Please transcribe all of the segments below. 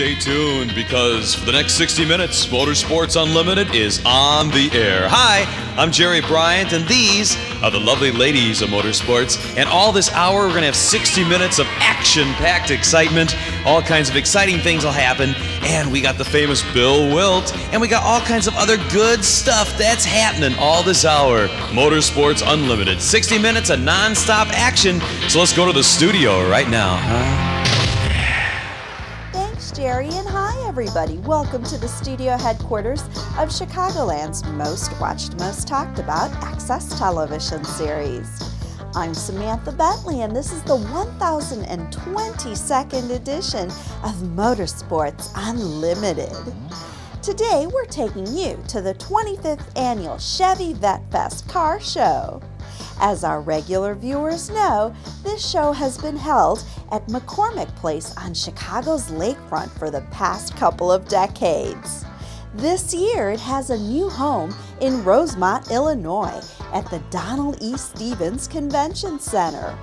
Stay tuned, because for the next 60 minutes, Motorsports Unlimited is on the air. Hi, I'm Jerry Bryant, and these are the lovely ladies of motorsports. And all this hour, we're going to have 60 minutes of action-packed excitement. All kinds of exciting things will happen. And we got the famous Bill Wilt, and we got all kinds of other good stuff that's happening all this hour. Motorsports Unlimited, 60 minutes of non-stop action. So let's go to the studio right now, huh? Jerry, and hi everybody. Welcome to the studio headquarters of Chicagoland's most watched, most talked about access television series. I'm Samantha Bentley, and this is the 1022nd edition of Motorsports Unlimited. Today we're taking you to the 25th annual ChevyVetteFest car show. As our regular viewers know, this show has been held at McCormick Place on Chicago's lakefront for the past couple of decades. This year, it has a new home in Rosemont, Illinois, at the Donald E. Stephens Convention Center.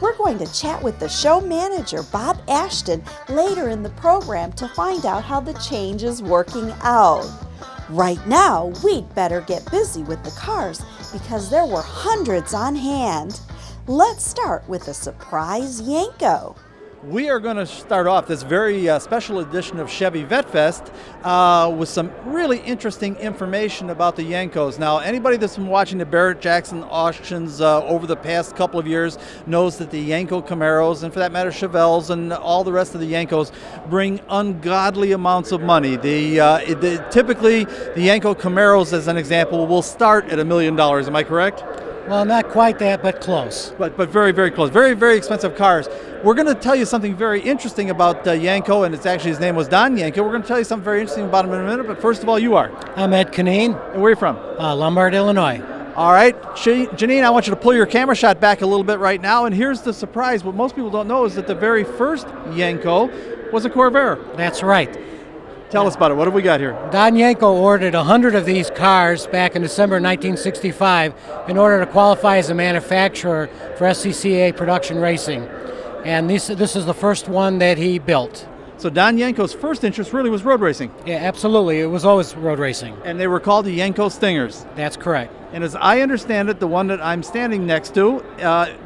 We're going to chat with the show manager, Bob Ashton, later in the program to find out how the change is working out. Right now, we'd better get busy with the cars because there were hundreds on hand. Let's start with a surprise Yenko. We are going to start off this very special edition of Chevy Vet Fest with some really interesting information about the Yenkos. Now, anybody that's been watching the Barrett-Jackson auctions over the past couple of years knows that the Yenko Camaros, and for that matter Chevelles and all the rest of the Yenkos, bring ungodly amounts of money. Typically, the Yenko Camaros, as an example, will start at $1 million. Am I correct? Well, not quite that, but close. But very, very close. Very, very expensive cars. We're going to tell you something very interesting about Yenko, and it's actually, his name was Don Yenko. We're going to tell you something very interesting about him in a minute, but first of all, you are? I'm Ed Kinene. And where are you from? Lombard, Illinois. All right. Jeannine, I want you to pull your camera shot back a little bit right now, and here's the surprise. What most people don't know is that the very first Yenko was a Corvair. That's right. Tell us about it. What have we got here? Don Yenko ordered 100 of these cars back in December 1965 in order to qualify as a manufacturer for SCCA production racing. And this is the first one that he built. So Don Yenko's first interest really was road racing. Yeah, absolutely. It was always road racing. And they were called the Yenko Stingers. That's correct. And as I understand it, the one that I'm standing next to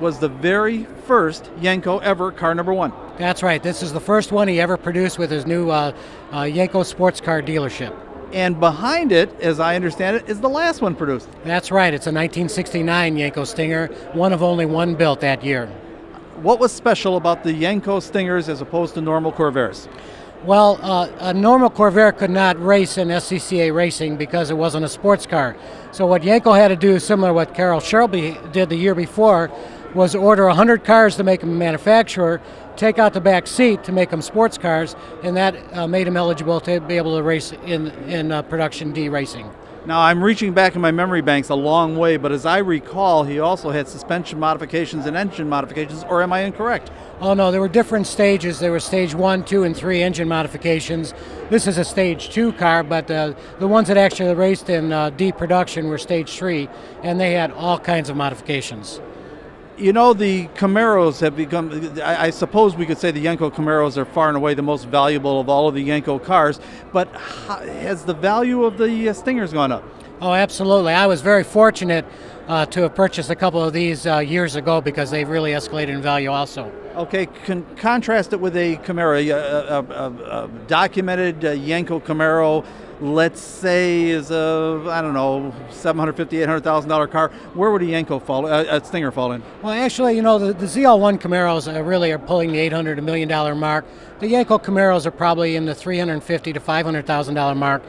was the very first Yenko ever, car number one. That's right. This is the first one he ever produced with his new Yenko sports car dealership. And behind it, as I understand it, is the last one produced. That's right. It's a 1969 Yenko Stinger, one of only one built that year. What was special about the Yenko Stingers as opposed to normal Corvairs? Well, a normal Corvair could not race in SCCA racing because it wasn't a sports car. So what Yenko had to do, similar to what Carroll Shelby did the year before, was order 100 cars to make him a manufacturer, take out the back seat to make them sports cars, and that made him eligible to be able to race in production D racing. Now, I'm reaching back in my memory banks a long way, but as I recall, he also had suspension modifications and engine modifications, or am I incorrect? Oh, no, there were different stages. There were stage 1, 2, and 3 engine modifications. This is a stage 2 car, but the ones that actually raced in D production were stage 3, and they had all kinds of modifications. You know, the Camaros have become, I suppose we could say the Yenko Camaros are far and away the most valuable of all of the Yenko cars, but has the value of the Stingers gone up? Oh, absolutely. I was very fortunate to have purchased a couple of these years ago because they've really escalated in value also. Okay, contrast it with a Camaro, a documented Yenko Camaro, let's say is a, I don't know, $750,000, $800,000 car. Where would a Yenko fall, a Stinger fall in? Well, actually, you know, the ZL1 Camaros really are pulling the $800,000 to $1 million mark. The Yenko Camaros are probably in the $350,000 to $500,000 mark.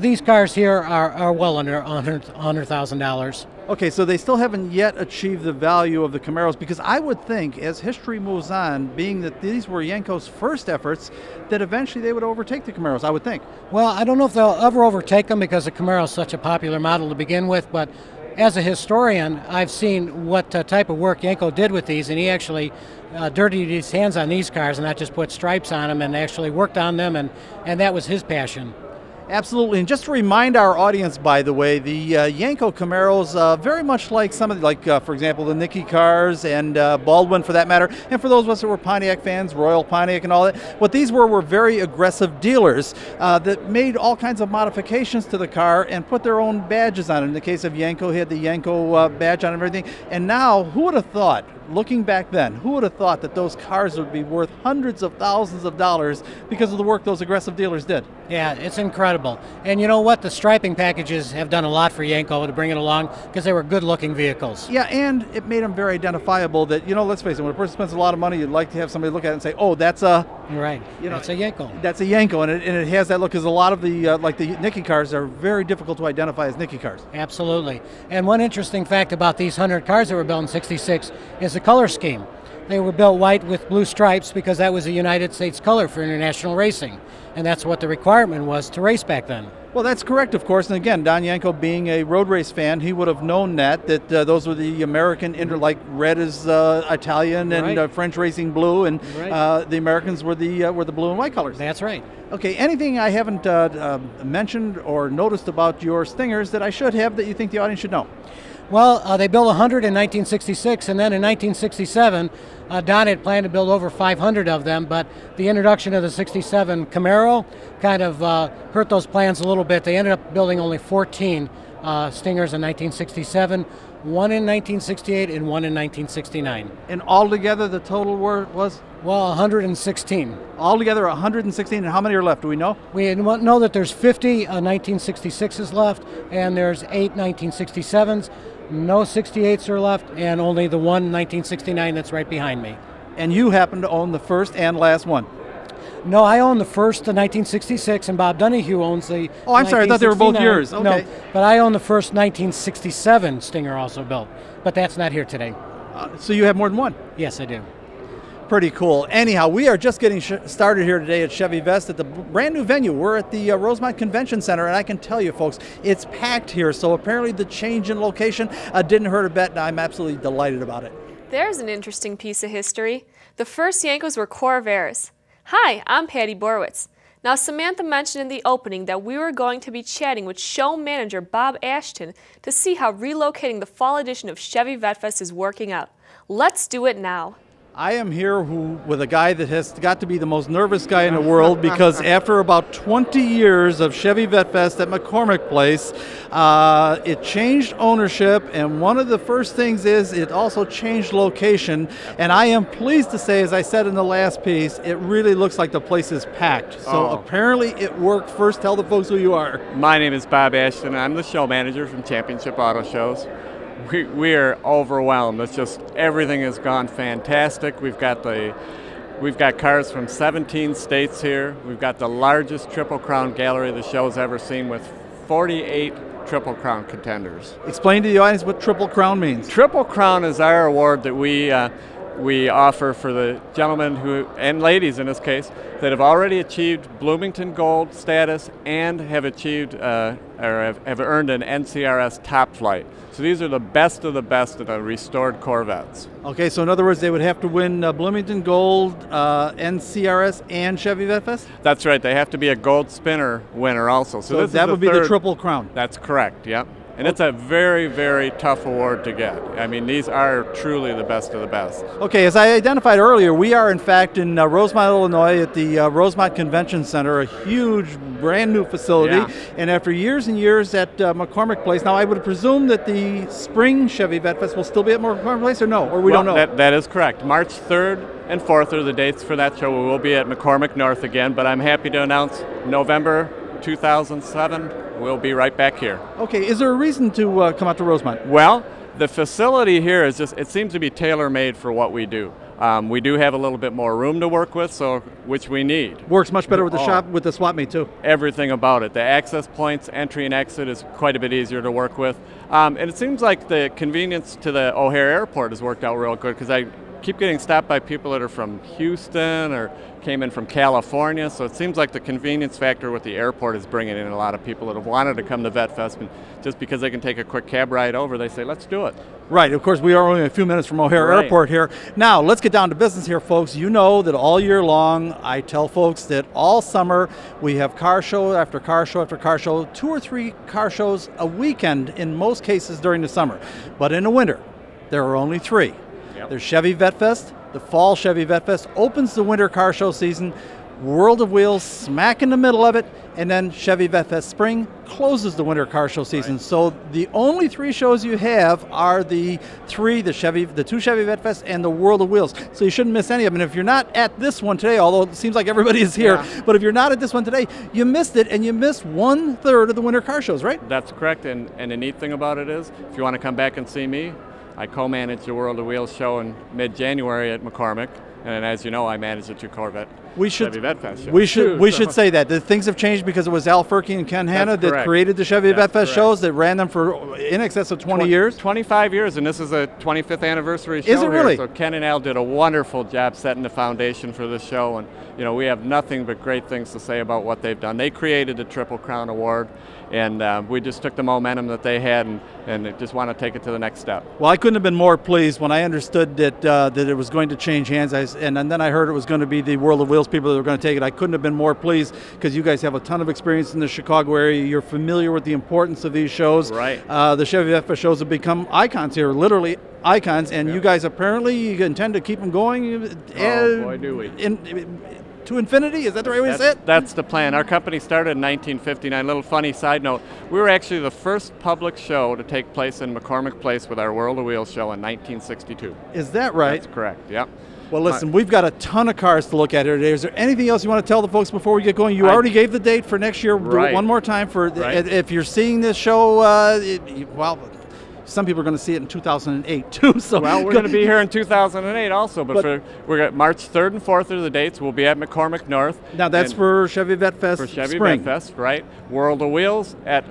These cars here are well under $100,000. Okay, so they still haven't yet achieved the value of the Camaros, because I would think, as history moves on, being that these were Yenko's first efforts, that eventually they would overtake the Camaros, I would think. Well, I don't know if they'll ever overtake them because the Camaro is such a popular model to begin with, but as a historian, I've seen what type of work Yenko did with these, and he actually dirtied his hands on these cars and not just put stripes on them, and actually worked on them, and that was his passion. Absolutely, and just to remind our audience, by the way, the Yenko Camaros, very much like some of the, for example, the Nicky cars and Baldwin for that matter, and for those of us who were Pontiac fans, Royal Pontiac and all that, what these were very aggressive dealers that made all kinds of modifications to the car and put their own badges on it. In the case of Yenko, he had the Yenko badge on and everything, and now, who would have thought, looking back then, who would have thought that those cars would be worth hundreds of thousands of dollars because of the work those aggressive dealers did? Yeah, it's incredible. And you know what? The striping packages have done a lot for Yenko to bring it along because they were good-looking vehicles. Yeah, and it made them very identifiable that, you know, let's face it, when a person spends a lot of money, you'd like to have somebody look at it and say, oh, that's a... Right, you know, that's a Yenko. That's a Yenko, and it has that look because a lot of the, like the Nicky cars are very difficult to identify as Nicky cars. Absolutely. And one interesting fact about these 100 cars that were built in '66 is the color scheme. They were built white with blue stripes because that was the United States color for international racing. And that's what the requirement was to race back then. Well, that's correct, of course, and again, Don Yenko being a road race fan, he would have known that those were the American, like red is Italian and right. French racing blue, and right. The Americans were the blue and white colors. That's right. Okay, anything I haven't mentioned or noticed about your Stingers that I should have that you think the audience should know? Well, they built 100 in 1966, and then in 1967, Don had planned to build over 500 of them, but the introduction of the 67 Camaro kind of hurt those plans a little bit. They ended up building only 14 Stingers in 1967, one in 1968, and one in 1969. And altogether, the total was? Well, 116. Altogether, 116, and how many are left, do we know? We know that there's 50 1966s left, and there's 8 1967s. No 68s are left, and only the one 1969 that's right behind me. And you happen to own the first and last one? No, I own the first, the 1966, and Bob Donahue owns the... Oh, I'm sorry, I thought they were both yours. Okay. No, but I own the first 1967 Stinger also built, but that's not here today. So you have more than one? Yes, I do. Pretty cool. Anyhow, we are just getting started here today at Chevy Vest at the brand new venue. We're at the Rosemont Convention Center, and I can tell you folks, it's packed here, so apparently the change in location didn't hurt a bit, and I'm absolutely delighted about it. There's an interesting piece of history. The first Yenkos were Corvairs. Hi, I'm Patty Borowitz. Now, Samantha mentioned in the opening that we were going to be chatting with show manager Bob Ashton to see how relocating the fall edition of Chevy VetFest is working out. Let's do it now. I am here with a guy that has got to be the most nervous guy in the world because after about 20 years of Chevy VetFest at McCormick Place, it changed ownership, and one of the first things is it also changed location, and I am pleased to say, as I said in the last piece, it really looks like the place is packed. So apparently it worked. First, tell the folks who you are. My name is Bob Ashton. I'm the show manager from Championship Auto Shows. We are overwhelmed. It's just everything has gone fantastic. We've got cars from 17 states here. We've got the largest Triple Crown gallery the show's ever seen with 48 Triple Crown contenders. Explain to the audience what Triple Crown means. Triple Crown is our award that we offer for the gentlemen who and ladies in this case that have already achieved Bloomington Gold status and have achieved or have earned an NCRS top flight. So these are the best of the best of the restored Corvettes. Okay, so in other words, they would have to win Bloomington Gold, NCRS, and Chevy VetFest? That's right. They have to be a Gold Spinner winner also. So that would be the Triple Crown. That's correct. Yep. And it's a very, very tough award to get. I mean, these are truly the best of the best. Okay, as I identified earlier, we are in fact in Rosemont, Illinois at the Rosemont Convention Center, a huge, brand new facility. Yeah. And after years and years at McCormick Place, now I would presume that the spring Chevy VetFest will still be at McCormick Place, or no? Or we don't know? That is correct. March 3rd and 4th are the dates for that show. We will be at McCormick North again, but I'm happy to announce November 2007. We'll be right back here. Okay, is there a reason to come out to Rosemont? Well, the facility here is just, it seems to be tailor-made for what we do. We do have a little bit more room to work with, so which we need. Works much better with the shop, with the swap meet too. Everything about it. The access points, entry and exit is quite a bit easier to work with. And it seems like the convenience to the O'Hare Airport has worked out real good because I keep getting stopped by people that are from Houston or came in from California. So it seems like the convenience factor with the airport is bringing in a lot of people that have wanted to come to VetFest, and just because they can take a quick cab ride over, they say, let's do it. Right, of course, we are only a few minutes from O'Hare Airport here. Now, let's get down to business here, folks. You know that all year long, I tell folks that all summer, we have car show after car show after car show, 2 or 3 car shows a weekend in most cases during the summer. But in the winter, there are only 3. Yep. There's Chevy VetFest, the fall Chevy VetFest opens the winter car show season, World of Wheels smack in the middle of it, and then Chevy VetFest Spring closes the winter car show season. Right. So the only 3 shows you have are the 2 Chevy VetFest and the World of Wheels. So you shouldn't miss any of them. And if you're not at this one today, although it seems like everybody is here, but if you're not at this one today, you missed it, and you missed 1/3 of the winter car shows, right? That's correct, and the neat thing about it is, if you want to come back and see me, I co-managed the World of Wheels show in mid-January at McCormick. And as you know, I managed the 2 Corvette Chevy VetFest shows. We should say that. The things have changed because it was Al Furkey and Ken Hanna that created the Chevy VetFest shows that ran them for in excess of 20 years. 25 years, and this is a 25th anniversary show. Is it really? So Ken and Al did a wonderful job setting the foundation for this show, and you know, we have nothing but great things to say about what they've done. They created the Triple Crown Award, and we just took the momentum that they had and just want to take it to the next step. Well, I couldn't have been more pleased when I understood that that it was going to change hands. And then I heard it was going to be the World of Wheels people that were going to take it. I couldn't have been more pleased because you guys have a ton of experience in the Chicago area. You're familiar with the importance of these shows. Right. The Chevy VetFest shows have become icons here, literally icons. And you guys apparently intend to keep them going. Oh, boy, do we. To infinity? Is that the right way to say it? That's the plan. Our company started in 1959. Little funny side note, we were actually the first public show to take place in McCormick Place with our World of Wheels show in 1962. Is that right? That's correct, yep. Well, listen, we've got a ton of cars to look at here today. Is there anything else you want to tell the folks before we get going? You already gave the date for next year. Right. Do it one more time. If you're seeing this show, some people are going to see it in 2008 too. So well, we're going to be here in 2008 also. But we're at March 3rd and 4th are the dates. We'll be at McCormick North. Now that's for Chevy VetFest. For Chevy VetFest, right? World of Wheels at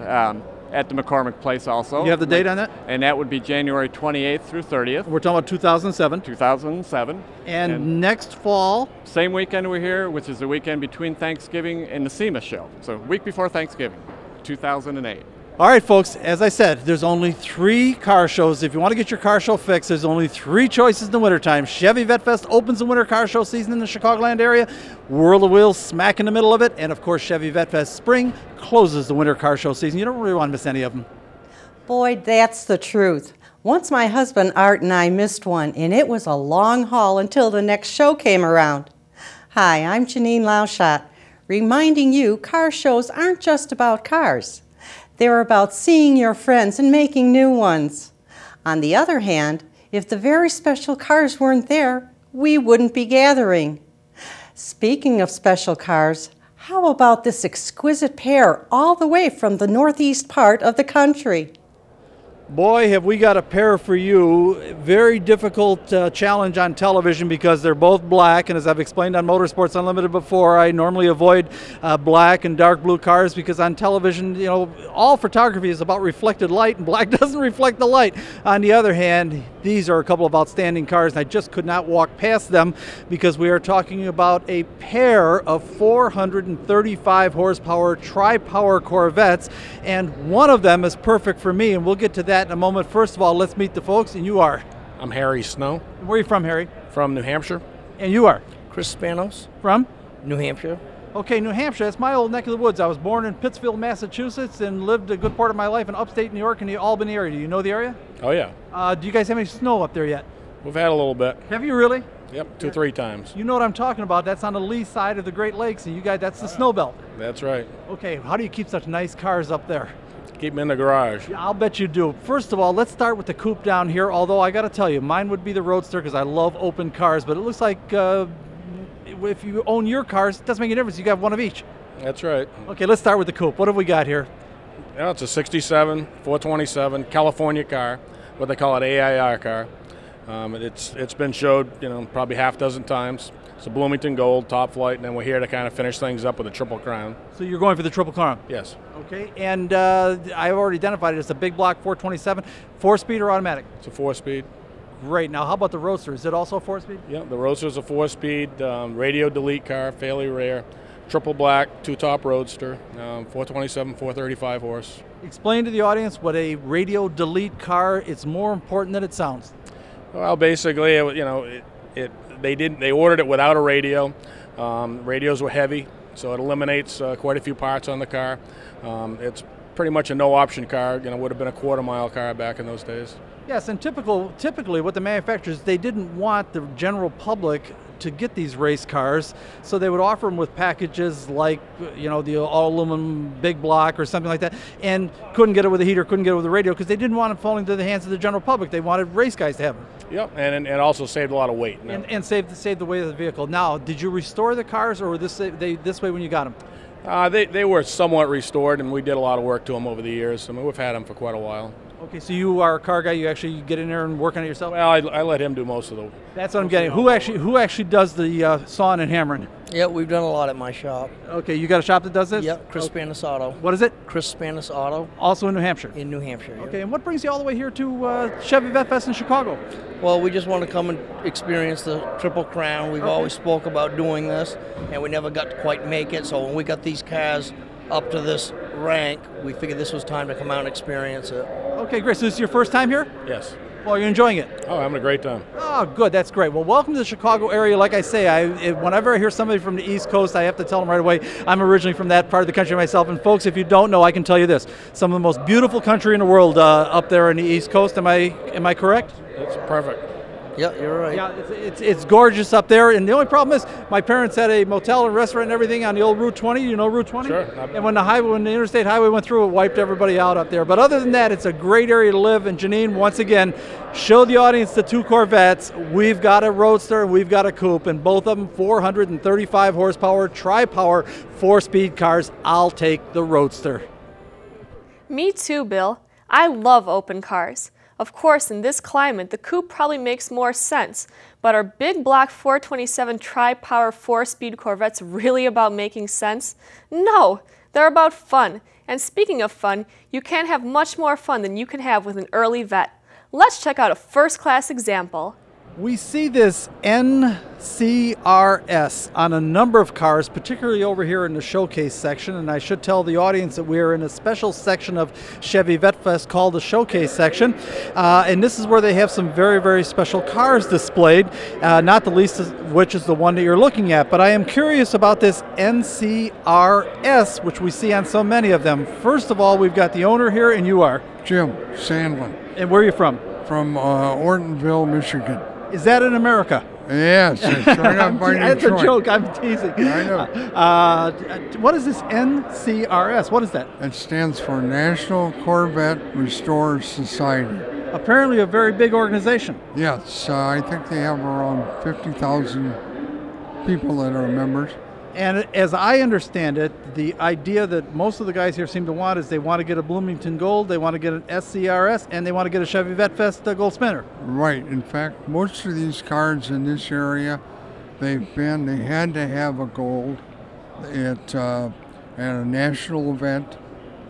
the McCormick Place also. You have the date on that? And that would be January 28th through 30th. We're talking about 2007. 2007. And next fall? Same weekend we're here, which is the weekend between Thanksgiving and the SEMA show. So week before Thanksgiving, 2008. All right, folks, as I said, there's only 3 car shows. If you want to get your car show fixed, there's only 3 choices in the wintertime. Chevy VetFest opens the winter car show season in the Chicagoland area. World of Wheels smack in the middle of it. And, of course, Chevy VetFest Spring closes the winter car show season. You don't really want to miss any of them. Boy, that's the truth. Once my husband, Art, and I missed one, and it was a long haul until the next show came around. Hi, I'm Jeannine Laushot, reminding you car shows aren't just about cars. They're about seeing your friends and making new ones. On the other hand, if the very special cars weren't there, we wouldn't be gathering. Speaking of special cars, how about this exquisite pair all the way from the northeast part of the country? Boy, have we got a pair for you. Very difficult challenge on television because they're both black, and as I've explained on Motorsports Unlimited before, I normally avoid black and dark blue cars because on television, you know, all photography is about reflected light, and black doesn't reflect the light. On the other hand, these are a couple of outstanding cars, and I just could not walk past them because we are talking about a pair of 435 horsepower tri-power Corvettes, and one of them is perfect for me, and we'll get to that in a moment. First of all, let's meet the folks, and you are? I'm Harry Snow. Where are you from, Harry? From New Hampshire. And you are? Chris Spanos. From? New Hampshire. Okay, New Hampshire, that's my old neck of the woods. I was born in Pittsfield, Massachusetts, and lived a good part of my life in upstate New York in the Albany area. Do you know the area? Oh, yeah. Do you guys have any snow up there yet? We've had a little bit. Have you really? Yep, 2 or 3 times. You know what I'm talking about. That's on the lee side of the Great Lakes, and you guys, that's the snow belt. That's right. Okay, how do you keep such nice cars up there? Keep them in the garage. Yeah, I'll bet you do. First of all, let's start with the coupe down here, although I got to tell you, mine would be the Roadster because I love open cars, but it looks like if you own your cars, it doesn't make a difference. You got one of each. That's right. Okay, let's start with the coupe. What have we got here? Yeah, it's a 67, 427 California car, what they call an AIR car. It's been showed, you know, probably half-dozen times. It's a Bloomington Gold, top flight, and then we're here to kind of finish things up with a Triple Crown. So you're going for the Triple Crown? Yes. Okay, and I've already identified it as a big block 427, 4-speed or automatic? It's a 4-speed. Great. Now, how about the Roadster? Is it also a 4-speed? Yeah, the Roadster is a 4-speed, radio delete car, fairly rare, triple black, two-top Roadster, 427, 435 horse. Explain to the audience what a radio delete car, it's more important than it sounds. Well, basically, you know, they ordered it without a radio. Radios were heavy, so it eliminates quite a few parts on the car. It's pretty much a no-option car. You know, would have been a quarter-mile car back in those days. Yes, and typically what the manufacturers, they didn't want the general public to get these race cars, so they would offer them with packages like, you know, the all-aluminum big block or something like that, and couldn't get it with a heater, couldn't get it with a radio, because they didn't want them falling into the hands of the general public. They wanted race guys to have them. Yep, and also saved a lot of weight. No. And saved the weight of the vehicle. Now, did you restore the cars, or were this way when you got them? They were somewhat restored, and we did a lot of work to them over the years. I mean, we've had them for quite a while. Okay, so you are a car guy. You actually get in there and work on it yourself? Well, I let him do most of the... That's what I'm getting. Who actually does the sawing and hammering? Yeah, we've done a lot at my shop. Okay, you got a shop that does this? Yep, Chris Spanis Auto. What is it? Chris Spanis Auto. Also in New Hampshire? In New Hampshire, yep. Okay, and what brings you all the way here to ChevyVetteFest in Chicago? Well, we just want to come and experience the Triple Crown. We've always spoke about doing this, and we never got to quite make it, so when we got these cars up to this rank, we figured this was time to come out and experience it. Okay, great. So this is your first time here? Yes. Well, are you enjoying it? Oh, I'm having a great time. Oh, good. That's great. Well, welcome to the Chicago area. Like I say, whenever I hear somebody from the East Coast, I have to tell them right away, I'm originally from that part of the country myself. And folks, if you don't know, I can tell you this. Some of the most beautiful country in the world up there in the East Coast. Am I correct? That's perfect. Yeah, you're right. Yeah, it's gorgeous up there, and the only problem is my parents had a motel and restaurant and everything on the old Route 20. You know Route 20? Sure. And when the interstate highway went through, it wiped everybody out up there. But other than that, it's a great area to live. And Jeannine, once again, showed the audience the two Corvettes. We've got a Roadster and we've got a Coupe, and both of them 435 horsepower, tri-power, 4-speed cars. I'll take the Roadster. Me too, Bill. I love open cars. Of course, in this climate, the coupe probably makes more sense, but are big block 427 tri-power 4-speed Corvettes really about making sense? No, they're about fun. And speaking of fun, you can't have much more fun than you can have with an early Vette. Let's check out a first-class example. We see this NCRS on a number of cars, particularly over here in the showcase section, and I should tell the audience that we're in a special section of ChevyVetteFest called the showcase section, and this is where they have some very, very special cars displayed, not the least of which is the one that you're looking at. But I am curious about this NCRS, which we see on so many of them. First of all, we've got the owner here, and you are? Jim Sandlin. And where are you from? From Ortonville, Michigan. Is that in America? Yes, it's right up by Detroit. That's a joke. I'm teasing. I know. What is this NCRS? What is that? It stands for National Corvette Restorers Society. Apparently a very big organization. Yes, I think they have around 50,000 people that are members. And as I understand it, the idea that most of the guys here seem to want is they want to get a Bloomington Gold, they want to get an SCRS, and they want to get a ChevyVetteFest Gold Spinner. Right. In fact, most of these cars in this area, they had to have a Gold at a national event.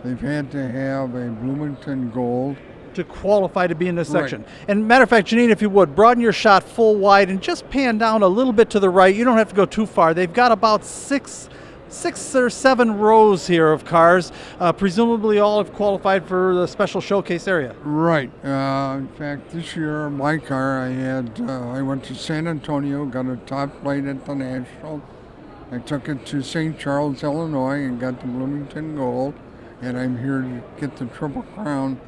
They've had to have a Bloomington Gold to qualify to be in this section. And matter of fact, Jeannine, if you would, broaden your shot full wide and just pan down a little bit to the right. You don't have to go too far. They've got about six or seven rows here of cars. Presumably all have qualified for the special showcase area. Right. In fact, this year, my car, I went to San Antonio, got a top plate at the National. I took it to St. Charles, Illinois, and got the Bloomington Gold. And I'm here to get the Triple Crown,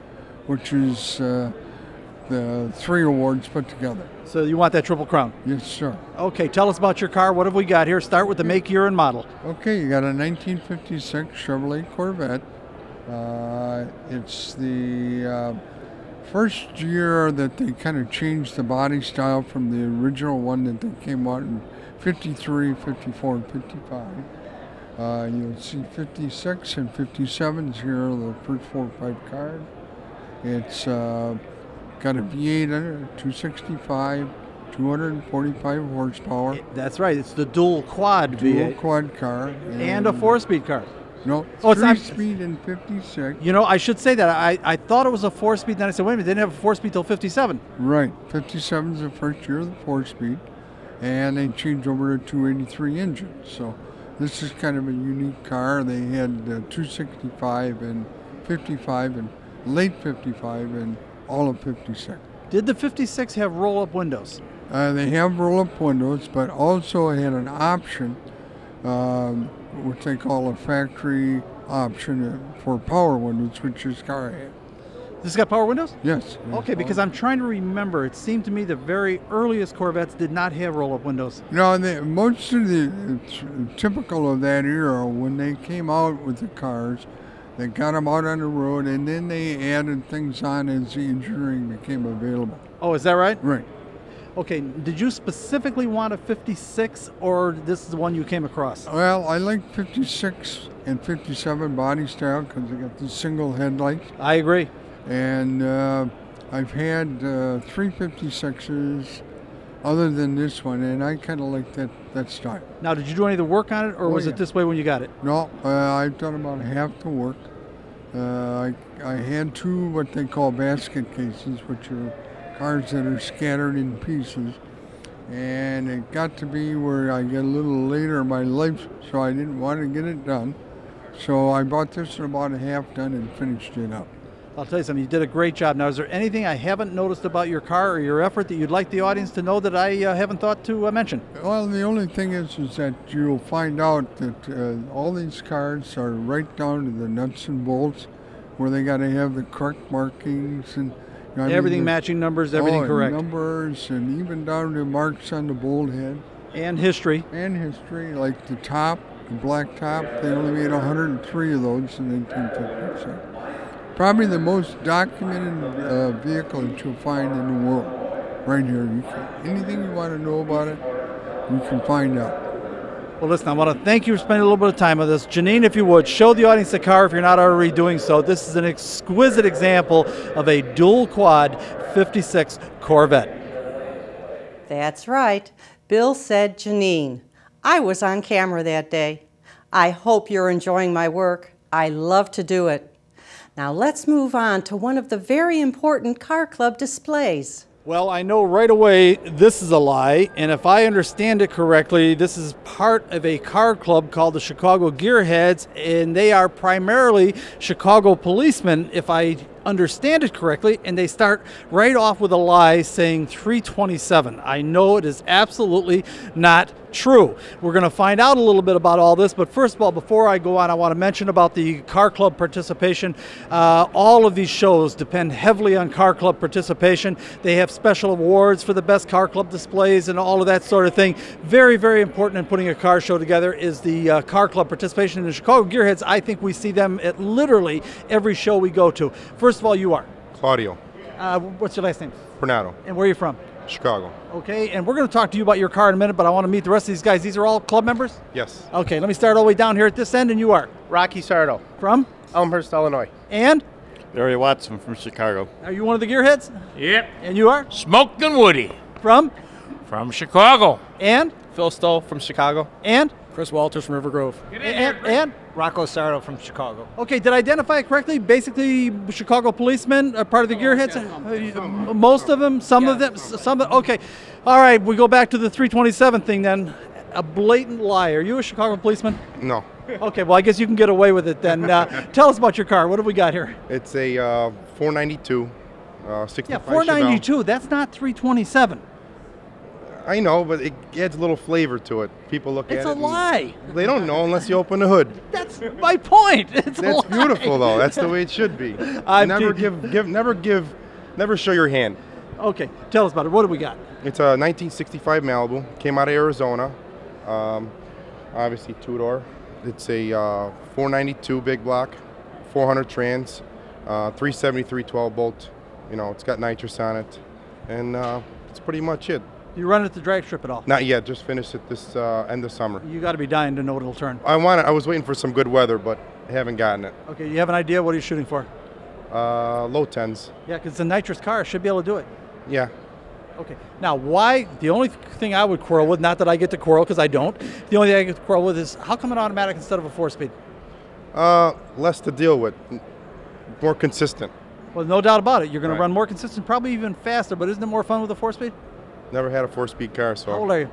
which is the 3 awards put together. So you want that Triple Crown? Yes, sir. Okay, tell us about your car. What have we got here? Start with the make, year, and model. Okay, you got a 1956 Chevrolet Corvette. It's the first year that they kind of changed the body style from the original one that they came out in 53, 54, and 55. You'll see 56 and 57's here, the first 4 or 5 cars. It's got a V8 under 265, 245 horsepower. That's right. It's the dual quad V8. Dual quad car. And a 4-speed car. No, oh, it's 3-speed and 56. You know, I should say that. I thought it was a 4-speed, then I said, wait a minute, they didn't have a 4-speed till 57. Right. 57 is the first year of the 4-speed, and they changed over to 283 engine. So this is kind of a unique car. They had 265 and 55 and late 55 and all of 56. Did the 56 have roll-up windows? They have roll-up windows, but also had an option, what they call a factory option for power windows, which this car had. This got power windows? Yes. Okay, because I'm trying to remember. It seemed to me the very earliest Corvettes did not have roll-up windows. No, most of the typical of that era, when they came out with the cars, they got them out on the road, and then they added things on as the engineering became available. Oh, is that right? Right. Okay, did you specifically want a 56, or this is the one you came across? Well, I like 56 and 57 body style because they got the single headlights. I agree. And I've had three 56s other than this one, and I kind of like that style. Now, did you do any of the work on it, or was it this way when you got it? No, I've done about half the work. I had two what they call basket cases, which are cars that are scattered in pieces, and it got to be where I get a little later in my life, so I didn't want to get it done. So I bought this in about a half done and finished it up. I'll tell you something, you did a great job. Now, is there anything I haven't noticed about your car or your effort that you'd like the audience to know that I haven't thought to mention? Well, the only thing is that you'll find out that all these cars are right down to the nuts and bolts, where they got to have the correct markings and everything, matching numbers, everything correct. Numbers, and even down to marks on the bolt head. And history. And history, like the top, the black top, they only made 103 of those in 1850. So probably the most documented vehicle that you'll find in the world, right here. Anything you want to know about it, you can find out. Well, listen, I want to thank you for spending a little bit of time with us. Jeannine, if you would, show the audience the car if you're not already doing so. This is an exquisite example of a dual quad 56 Corvette. That's right. Bill said Jeannine. I was on camera that day. I hope you're enjoying my work. I love to do it. Now let's move on to one of the very important car club displays. Well, I know right away this is a lie, and if I understand it correctly, this is part of a car club called the Chicago Gearheads, and they are primarily Chicago policemen, if I understand it correctly, and they start right off with a lie saying 327. I know it is absolutely not true. We're going to find out a little bit about all this, but first of all, before I go on, I want to mention about the car club participation. All of these shows depend heavily on car club participation. They have special awards for the best car club displays and all of that sort of thing. Very, very important in putting a car show together is the car club participation. In the Chicago Gearheads, I think we see them at literally every show we go to. First of all, you are? Claudio. What's your last name? Bernardo. And where are you from? Chicago. Okay, and we're going to talk to you about your car in a minute, but I want to meet the rest of these guys. These are all club members? Yes. Okay, let me start all the way down here at this end, and you are? Rocky Sardo. From? Elmhurst, Illinois. And? Larry Watson from Chicago. Are you one of the Gearheads? Yep. And you are? Smokin' Woody. From? From Chicago. And? Phil Stoll from Chicago. And? Chris Walters from River Grove. And Rocco Sardo from Chicago. Okay, did I identify it correctly? Basically, Chicago policemen are part of the Gearheads? Yeah, most of them? Some of them? Some. Okay. All right, we go back to the 327 thing then. A blatant lie. Are you a Chicago policeman? No. Okay, well, I guess you can get away with it then. Tell us about your car. What have we got here? It's a 492. 492. Chevelle. That's not 327. I know, but it adds a little flavor to it. People look at it. It's a lie. They don't know unless you open the hood. That's my point. It's a lie. That's beautiful, though. That's the way it should be. Never show your hand. Okay, tell us about it. What do we got? It's a 1965 Malibu. Came out of Arizona. Obviously two-door. It's a 492 big block, 400 trans, 373 12-bolt. You know, it's got nitrous on it, and that's pretty much it. You run at the drag strip at all? Not yet. Just finished it this end of summer. You got to be dying to know what it'll turn. I was waiting for some good weather, but I haven't gotten it. Okay, you have an idea? What are you shooting for? Low tens. Yeah, because it's a nitrous car. Should be able to do it. Yeah. Okay. Now, why? The only thing I would quarrel with, not that I get to quarrel because I don't. The only thing I get to quarrel with is how come an automatic instead of a 4-speed? Less to deal with, more consistent. Well, no doubt about it. You're going to run more consistent, probably even faster, but isn't it more fun with a 4-speed? Never had a 4-speed car, so. How old are you?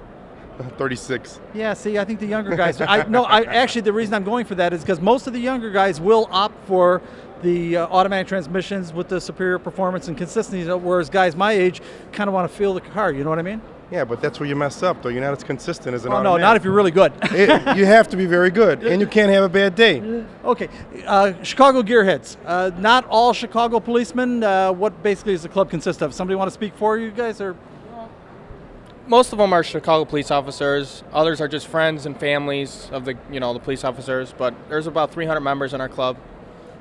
36. Yeah, see, I think the younger guys. Actually, the reason I'm going for that is because most of the younger guys will opt for the automatic transmissions with the superior performance and consistency, whereas guys my age kind of want to feel the car, you know what I mean? Yeah, but that's where you mess up, though. You're not as consistent as an automatic. No, not if you're really good. You have to be very good, and you can't have a bad day. Okay, Chicago Gearheads. Not all Chicago policemen. What basically does the club consist of? Somebody want to speak for you guys? Or most of them are Chicago police officers. Others are just friends and families of the the police officers. But there's about 300 members in our club,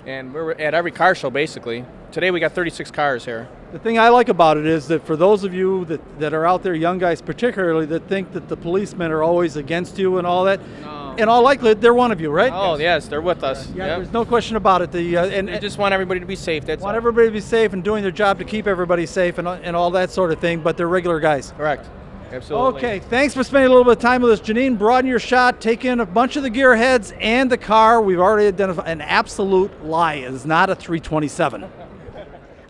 and we're at every car show basically. Today we got 36 cars here. The thing I like about it is that for those of you that are out there, young guys particularly, that think that the policemen are always against you and all that, in all likelihood they're one of you, right? Oh yes, they're with us. Yeah, there's no question about it. They just want everybody to be safe. That's want all. Everybody to be safe and doing their job to keep everybody safe and all that sort of thing. But they're regular guys. Correct. Absolutely. Okay, thanks for spending a little bit of time with us, Jeannine. Broaden your shot, take in a bunch of the gearheads and the car. We've already identified an absolute lie. It is not a 327.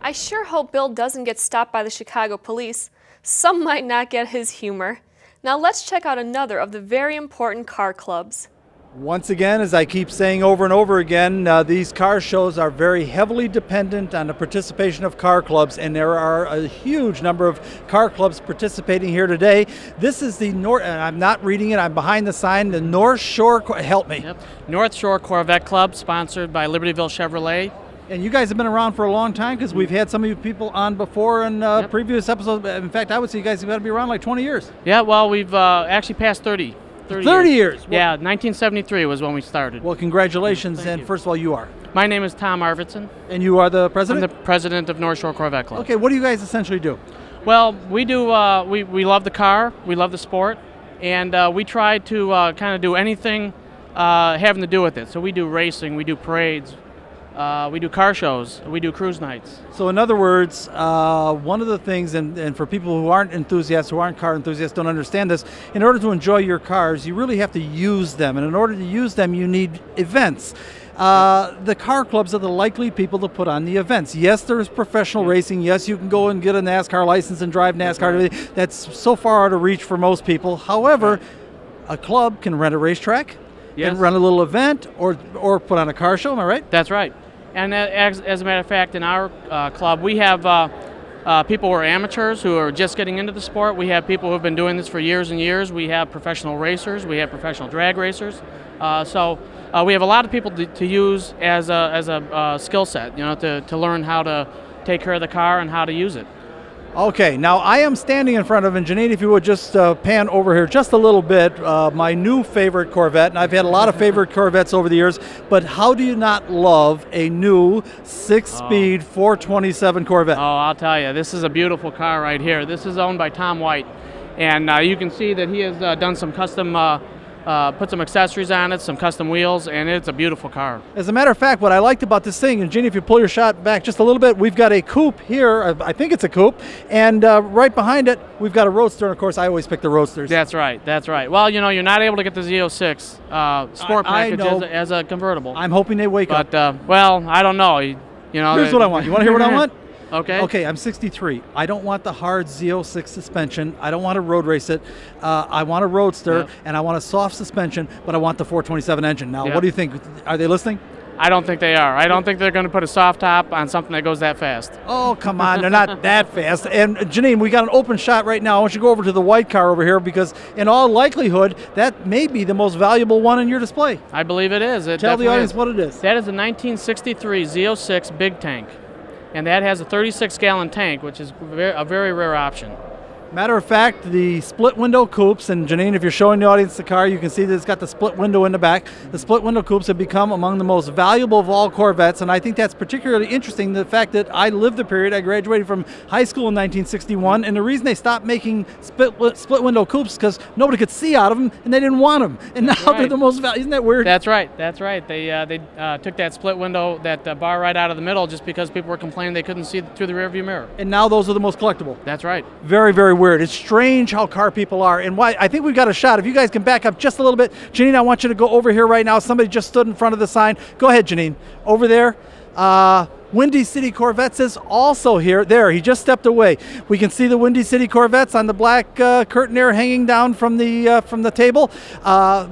I sure hope Bill doesn't get stopped by the Chicago police. Some might not get his humor. Now let's check out another of the very important car clubs. Once again, as I keep saying over and over again, these car shows are very heavily dependent on the participation of car clubs, and there are a huge number of car clubs participating here today. This is the North, and I'm not reading it, I'm behind the sign, the North Shore, help me. Yep. North Shore Corvette Club, sponsored by Libertyville Chevrolet. And you guys have been around for a long time because we've had some of you people on before in previous episodes. In fact, I would say you guys have got to be around like 20 years. Yeah, well, we've actually passed 30. 30 years. Well, yeah, 1973 was when we started. Well, congratulations, and first of all, you are? My name is Tom Arvidson. And you are the president? I'm the president of North Shore Corvette Club. Okay, what do you guys essentially do? Well, we do, we love the car, we love the sport, and we try to kind of do anything having to do with it. So we do racing, we do parades, we do car shows, we do cruise nights. So in other words, one of the things, and for people who aren't enthusiasts, who aren't car enthusiasts, don't understand this, in order to enjoy your cars, you really have to use them. And in order to use them, you need events. The car clubs are the likely people to put on the events. Yes, there is professional racing. Yes, you can go and get a NASCAR license and drive NASCAR. That's so far out of reach for most people. However, a club can rent a racetrack, and run a little event, or put on a car show, am I right? That's right. And as a matter of fact, in our club, we have people who are amateurs who are just getting into the sport. We have people who have been doing this for years and years. We have professional racers. We have professional drag racers. So we have a lot of people to use as a skill set, to learn how to take care of the car and how to use it. Okay, now I am standing in front of, and Jeannine, if you would just pan over here just a little bit, my new favorite Corvette, and I've had a lot of favorite Corvettes over the years, but how do you not love a new 6-speed 427 Corvette? Oh, I'll tell you, this is a beautiful car right here. This is owned by Tom White, and you can see that he has done some custom put some accessories on it, some custom wheels, and it's a beautiful car. As a matter of fact, what I liked about this thing, and Jeannine, if you pull your shot back just a little bit, we've got a coupe here, I think it's a coupe, and right behind it, we've got a roadster, and of course, I always pick the roadsters. That's right, that's right. Well, you're not able to get the Z06 Sport package as a convertible. I'm hoping they wake up. Well, I don't know. Here's what I want. You want to hear what I want? Okay. Okay, I'm 63. I don't want the hard Z06 suspension. I don't want to road race it. I want a roadster, and I want a soft suspension, but I want the 427 engine. Now, what do you think? Are they listening? I don't think they are. I don't think they're going to put a soft top on something that goes that fast. Oh, come on. They're not that fast. And, Jeannine, we got an open shot right now. I want you to go over to the white car over here because, in all likelihood, that may be the most valuable one in your display. I believe it is. Tell the audience what it is. That is a 1963 Z06 Big Tank. And that has a 36-gallon tank, which is a very rare option. Matter of fact, the split window coupes, and Jeannine, if you're showing the audience the car, you can see that it's got the split window in the back. The split window coupes have become among the most valuable of all Corvettes, and I think that's particularly interesting, the fact that I lived the period. I graduated from high school in 1961, and the reason they stopped making split window coupes because nobody could see out of them, and they didn't want them. And now they're the most valuable. Isn't that weird? That's right. That's right. They took that split window, that bar right out of the middle just because people were complaining they couldn't see through the rearview mirror. And now those are the most collectible. That's right. Very, very weird. It's strange how car people are, and why I think we've got a shot. If you guys can back up just a little bit. Jeannine, I want you to go over here right now. Somebody just stood in front of the sign. Go ahead, Jeannine. Over there. Windy City Corvettes is also here. There, he just stepped away. We can see the Windy City Corvettes on the black curtain there hanging down from the table.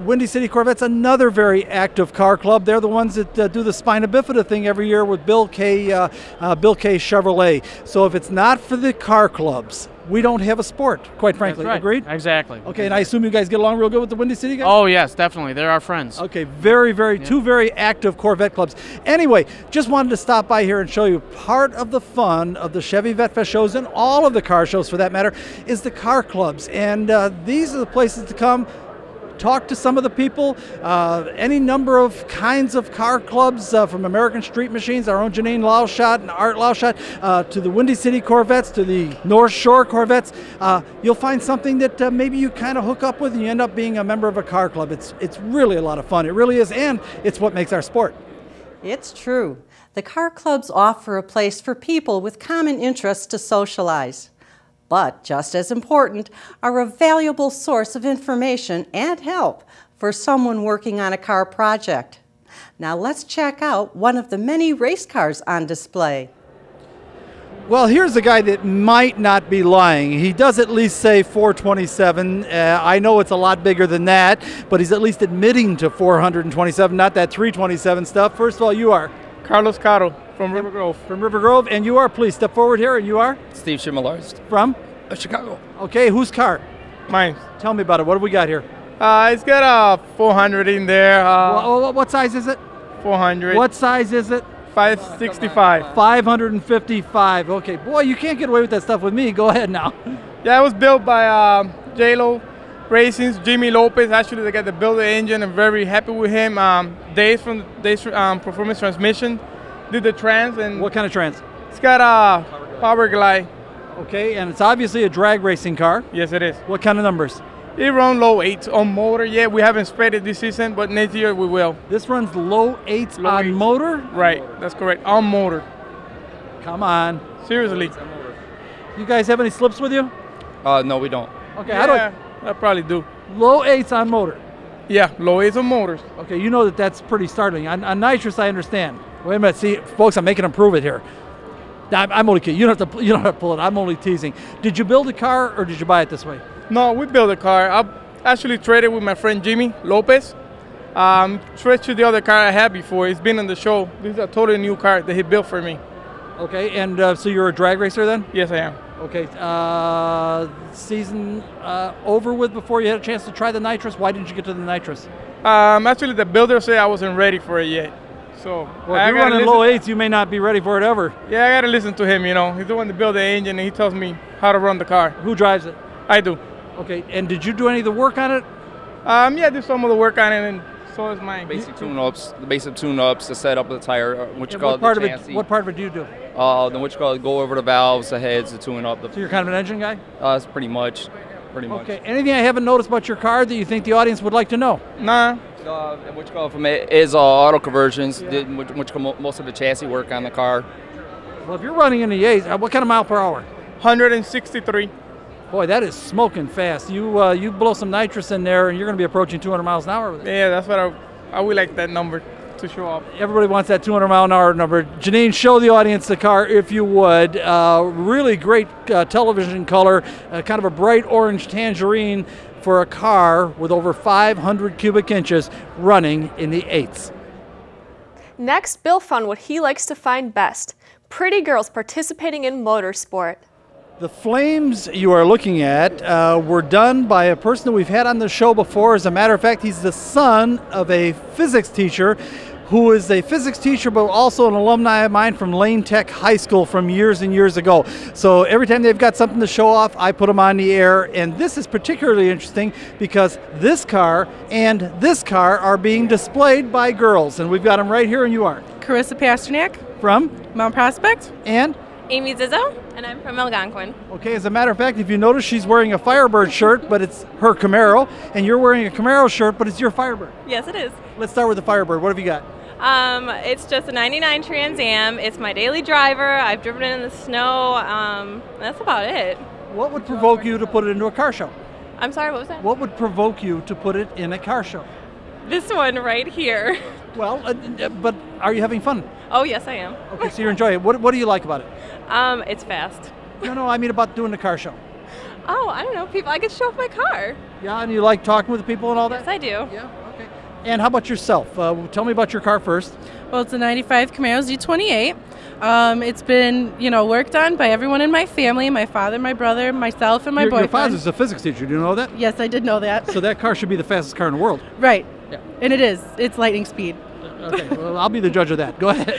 Windy City Corvettes, another very active car club. They're the ones that do the spina bifida thing every year with Bill K. Chevrolet. So if it's not for the car clubs, we don't have a sport, quite frankly. Right. Agreed? Exactly. Okay, and I assume you guys get along real good with the Windy City guys? Oh, yes, definitely. They're our friends. Okay, two very active Corvette clubs. Anyway, just wanted to stop by here and show you part of the fun of the Chevy Vet Fest shows, and all of the car shows for that matter, is the car clubs. And these are the places to come. Talk to some of the people, any number of kinds of car clubs, from American Street Machines, our own Jeannine Laushot and Art Laushot, to the Windy City Corvettes, to the North Shore Corvettes. You'll find something that maybe you kind of hook up with and you end up being a member of a car club. It's really a lot of fun. It really is, and it's what makes our sport. It's true. The car clubs offer a place for people with common interests to socialize. But just as important are a valuable source of information and help for someone working on a car project. Now let's check out one of the many race cars on display. Well, here's a guy that might not be lying. He does at least say 427. I know it's a lot bigger than that, but he's at least admitting to 427, not that 327 stuff. First of all, you are? Carlos Caro. From River Grove. From River Grove. And you are, please step forward here, and you are? Steve Schimmelars. From? Chicago. Okay, whose car? Mine. Tell me about it. What do we got here? It's got a 400 in there. What size is it? 400. What size is it? 565. 555. Okay, boy, you can't get away with that stuff with me. Go ahead now. Yeah, it was built by J-Lo Racing's Jimmy Lopez. Actually, they got to build the engine. I'm very happy with him. Dave from Performance Transmission. Did the trans. And what kind of trans? It's got a Power Glide. Okay, and it's obviously a drag racing car. Yes, it is. What kind of numbers? It runs low 8s on motor. Yeah, we haven't spread it this season, but next year we will. This runs low 8s on motor? Right, that's correct, on motor. Come on. Seriously. You guys have any slips with you? No, we don't. Okay, yeah, I probably do. Low 8s on motor? Yeah, low 8s on motors. Okay, you know that's pretty startling. On nitrous, I understand. Wait a minute, see, folks, I'm making them prove it here. I'm only kidding. You don't have to pull it. I'm only teasing. Did you build a car or did you buy it this way? No, we built a car. I actually traded with my friend Jimmy Lopez. Traded to the other car I had before. It's been on the show. This is a totally new car that he built for me. Okay, and so you're a drag racer then? Yes, I am. Okay, season over with before you had a chance to try the nitrous. Why didn't you get to the nitrous? Actually, the builder said I wasn't ready for it yet. So, well, if you're running low 8s, you may not be ready for it ever. Yeah, I got to listen to him, you know. He's the one that built the engine, and he tells me how to run the car. Who drives it? I do. Okay, and did you do any of the work on it? Yeah, I did some of the work on it, and so is mine. Basic tune-ups, the setup of the tire, what you call the chassis. What part of it do you do? Then what you call it, go over the valves, the heads, the tune-up. So you're kind of an engine guy? That's pretty much. Okay, anything I haven't noticed about your car that you think the audience would like to know? Nah. What you call from it is auto conversions, yeah. Most of the chassis work on the car. Well, if you're running in the 8s, what kind of mile per hour? 163. Boy, that is smoking fast. You blow some nitrous in there, and you're going to be approaching 200 miles an hour with it. Yeah, that's what I would like that number to show off. Everybody wants that 200 mile an hour number. Jeannine, show the audience the car if you would. Really great television color, kind of a bright orange tangerine for a car with over 500 cubic inches running in the 8s. Next, Bill found what he likes to find best, pretty girls participating in motorsport. The flames you are looking at were done by a person that we've had on the show before. As a matter of fact, he's the son of a physics teacher who is a physics teacher, but also an alumni of mine from Lane Tech High School from years and years ago. So every time they've got something to show off, I put them on the air. And this is particularly interesting because this car and this car are being displayed by girls. And we've got them right here, and you are? Carissa Pasternak. From? Mount Prospect. And? Amy Zizzo. And I'm from Algonquin. Okay, as a matter of fact, if you notice, she's wearing a Firebird shirt, but it's her Camaro, and you're wearing a Camaro shirt, but it's your Firebird. Yes, it is. Let's start with the Firebird. What have you got? It's just a 99 Trans Am. It's my daily driver. I've driven it in the snow. That's about it. What would provoke you to put it into a car show? I'm sorry, what was that? What would provoke you to put it in a car show? This one right here. Well, but are you having fun? Oh, yes, I am. Okay, so you're enjoying it. What do you like about it? It's fast. No, I mean about doing the car show. Oh, I don't know, people. I could show off my car. Yeah, and you like talking with people and all that? Yes, I do. Yeah, okay. And how about yourself? Tell me about your car first. Well, it's a 95 Camaro Z28. It's been, worked on by everyone in my family, my father, my brother, myself, and my boyfriend. Your father's a physics teacher. Do you know that? Yes, I did know that. So that car should be the fastest car in the world. Right. Yeah. And it is. It's lightning speed. Okay, well, I'll be the judge of that. Go ahead.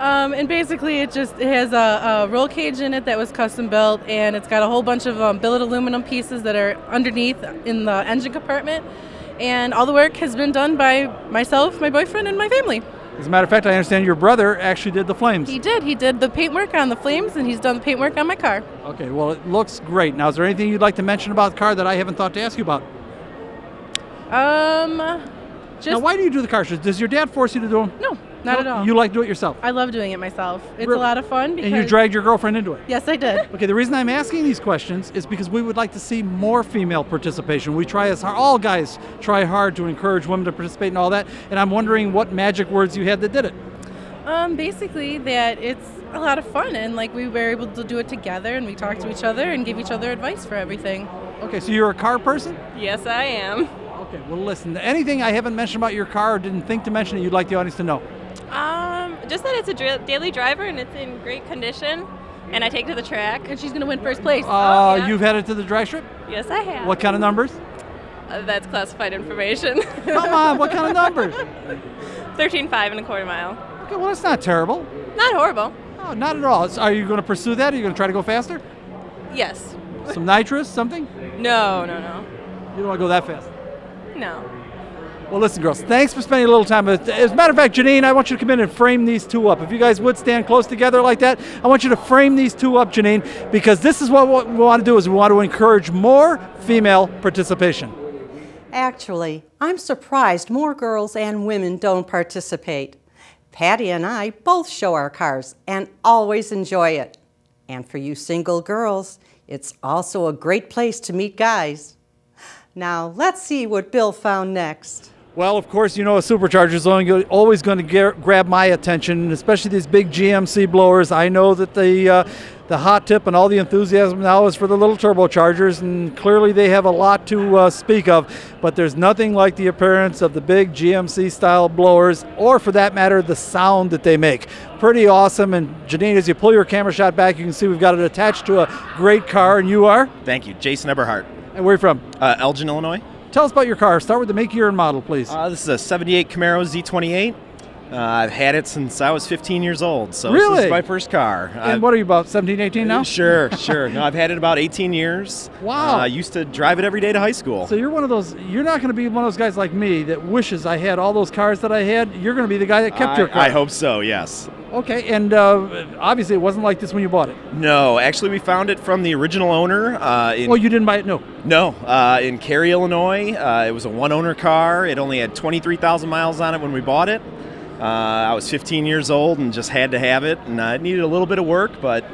And basically, it has a roll cage in it that was custom built, and it's got a whole bunch of billet aluminum pieces that are underneath in the engine compartment. And all the work has been done by myself, my boyfriend, and my family. As a matter of fact, I understand your brother actually did the flames. He did. He did the paintwork on the flames, and he's done the paintwork on my car. Okay, well, it looks great. Now, is there anything you'd like to mention about the car that I haven't thought to ask you about? Now, why do you do the car shows? Does your dad force you to do them? No, not at all. You like to do it yourself? I love doing it myself. It's a lot of fun. Because... And you dragged your girlfriend into it? Yes, I did. Okay, the reason I'm asking these questions is because we would like to see more female participation. We try as hard, all guys try hard to encourage women to participate and all that, and I'm wondering what magic words you had that did it. Basically that it's a lot of fun, and like we were able to do it together, and we talked to each other and gave each other advice for everything. Okay, so you're a car person? Yes, I am. Okay, well, listen, anything I haven't mentioned about your car or didn't think to mention that you'd like the audience to know? Just that it's a daily driver and it's in great condition, and I take it to the track. And she's going to win first place. Yeah. You've headed to the drag strip? Yes, I have. What kind of numbers? That's classified information. Come on, what kind of numbers? 13.5 and a quarter mile. Okay, well, that's not terrible. Not horrible. No, not at all. So are you going to pursue that? Are you going to try to go faster? Yes. Some nitrous, something? No. You don't want to go that fast? No. Well, listen, girls, thanks for spending a little time. As a matter of fact, Jeannine, I want you to come in and frame these two up. If you guys would stand close together like that, I want you to frame these two up, Jeannine, because this is what we want to do, is we want to encourage more female participation. Actually, I'm surprised more girls and women don't participate. Patty and I both show our cars and always enjoy it. And for you single girls, it's also a great place to meet guys. Now, let's see what Bill found next. Well, of course, a supercharger is always going to grab my attention, especially these big GMC blowers. I know that the hot tip and all the enthusiasm now is for the little turbochargers, and clearly they have a lot to speak of, but there's nothing like the appearance of the big GMC-style blowers, or for that matter, the sound that they make. Pretty awesome, and Jeannine, as you pull your camera shot back, you can see we've got it attached to a great car, and you are? Thank you, Jason Eberhardt. And where are you from? Elgin, Illinois. Tell us about your car. Start with the make, year, and model, please. This is a 78 Camaro Z28. I've had it since I was 15 years old, so really? This is my first car. And what are you, about 17, 18 now? Sure. No, I've had it about 18 years. Wow. I used to drive it every day to high school. So you're not going to be one of those guys like me that wishes I had all those cars that I had. You're going to be the guy that kept your car. I hope so, yes. Okay, and obviously it wasn't like this when you bought it. No, actually we found it from the original owner. You didn't buy it new? No, in Cary, Illinois. It was a one-owner car. It only had 23,000 miles on it when we bought it. I was 15 years old and just had to have it, and it needed a little bit of work, but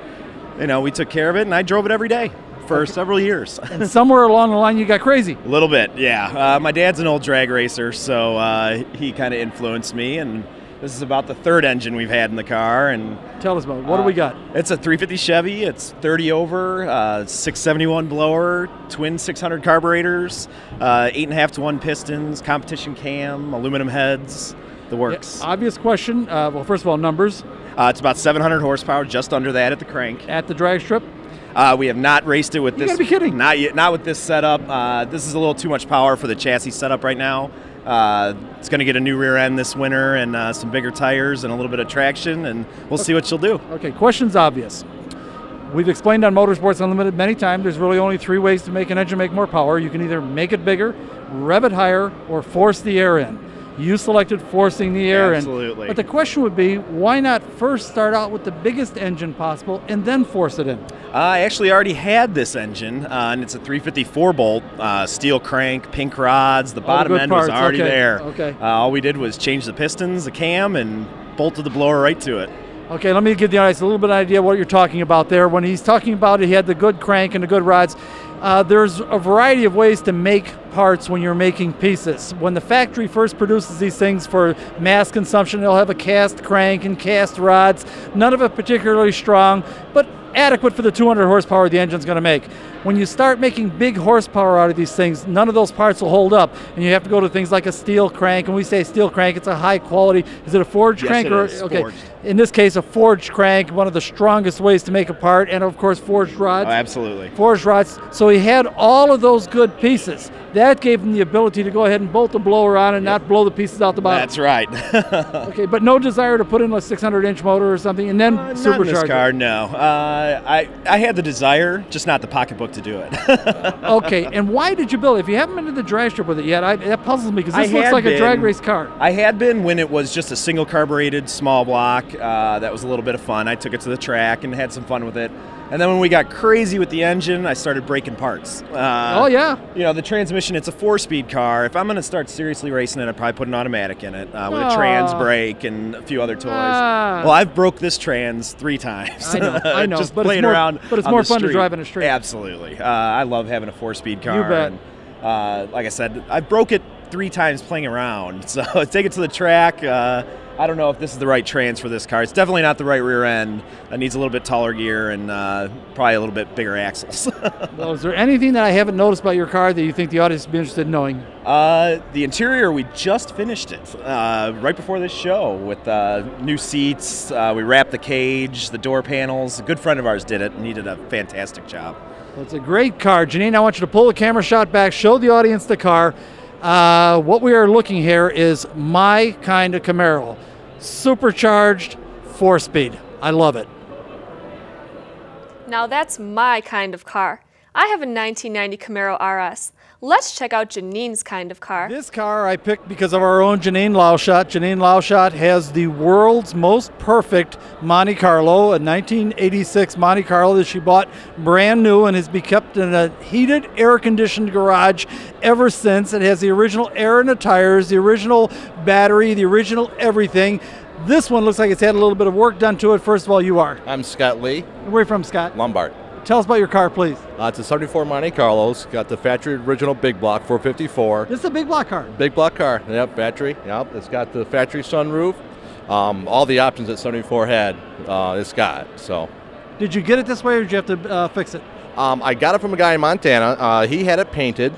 we took care of it, and I drove it every day for several years. And somewhere along the line you got crazy. A little bit, yeah. My dad's an old drag racer, so he kind of influenced me, and this is about the third engine we've had in the car. And tell us about it. What do we got? It's a 350 Chevy. It's 30 over, 671 blower, twin 600 carburetors, 8.5 to 1 pistons, competition cam, aluminum heads. The works. Yeah, obvious question. Well, first of all, numbers. It's about 700 horsepower, just under that at the crank. At the drag strip? We have not raced it with this. You gotta be kidding. Not yet. Not with this setup. This is a little too much power for the chassis setup right now. It's going to get a new rear end this winter and some bigger tires and a little bit of traction, and we'll see what she'll do. Okay, question's obvious. We've explained on Motorsports Unlimited many times there's really only three ways to make an engine make more power. You can either make it bigger, rev it higher, or force the air in. You selected forcing the air in. Absolutely. But the question would be, why not first start out with the biggest engine possible and then force it in? I actually already had this engine, and it's a 354 bolt, steel crank, pink rods. The bottom end was already there. Okay. All we did was change the pistons, the cam, and bolted the blower right to it. Okay, let me give the audience a little bit of an idea what you're talking about there. When he's talking about it, he had the good crank and the good rods. There's a variety of ways to make parts when you're making pieces. When the factory first produces these things for mass consumption, they'll have a cast crank and cast rods, none of it particularly strong, but adequate for the 200 horsepower the engine's going to make. When you start making big horsepower out of these things, none of those parts will hold up, and you have to go to things like a steel crank. When we say steel crank, it's a high quality. Is it a forged crank? Yes, it is. Okay. Forged. In this case, a forged crank, one of the strongest ways to make a part, and of course, forged rods. Oh, absolutely. Forged rods. So he had all of those good pieces. That gave him the ability to go ahead and bolt the blower on and not blow the pieces out the bottom. That's right. Okay, but no desire to put in a 600-inch motor or something, and then supercharge in this car, no. I had the desire, just not the pocketbook to do it. Okay, and why did you build it? If you haven't been to the drag strip with it yet, that puzzles me, because this looks like a drag race car. I had been when it was just a single carbureted small block. That was a little bit of fun. I took it to the track and had some fun with it. And then when we got crazy with the engine, I started breaking parts. Oh, yeah. You know, the transmission, it's a four-speed car. If I'm going to start seriously racing it, I'd probably put an automatic in it with a trans brake and a few other toys. Well, I've broke this trans 3 times. I know. Just but playing more, around but it's more fun to drive in a street. Absolutely. I love having a four-speed car. You bet. And, like I said, I broke it 3 times playing around. So take it to the track. I don't know if this is the right trans for this car. It's definitely not the right rear end. It needs a little bit taller gear and probably a little bit bigger axles. Well, is there anything that I haven't noticed about your car that you think the audience would be interested in knowing? The interior, we just finished it right before this show with new seats. We wrapped the cage, the door panels. A good friend of ours did it, and he did a fantastic job. Well, it's a great car. Jeannine, I want you to pull the camera shot back, show the audience the car. What we are looking here is my kind of Camaro, supercharged 4-speed. I love it. Now that's my kind of car. I have a 1990 Camaro RS. Let's check out Jeannine's kind of car. This car I picked because of our own Jeannine Laushot. Jeannine Laushot has the world's most perfect Monte Carlo, a 1986 Monte Carlo that she bought brand new and has been kept in a heated, air-conditioned garage ever since. It has the original air in the tires, the original battery, the original everything. This one looks like it's had a little bit of work done to it. First of all, you are? I'm Scott Lee. Where are you from, Scott? Lombard. Tell us about your car, please. It's a 74 Monte Carlos. Got the factory original big block, 454. This is a big block car? Big block car. Yep, factory. Yep, it's got the factory sunroof. All the options that 74 had, it's got. So, did you get it this way or did you have to fix it? I got it from a guy in Montana. He had it painted.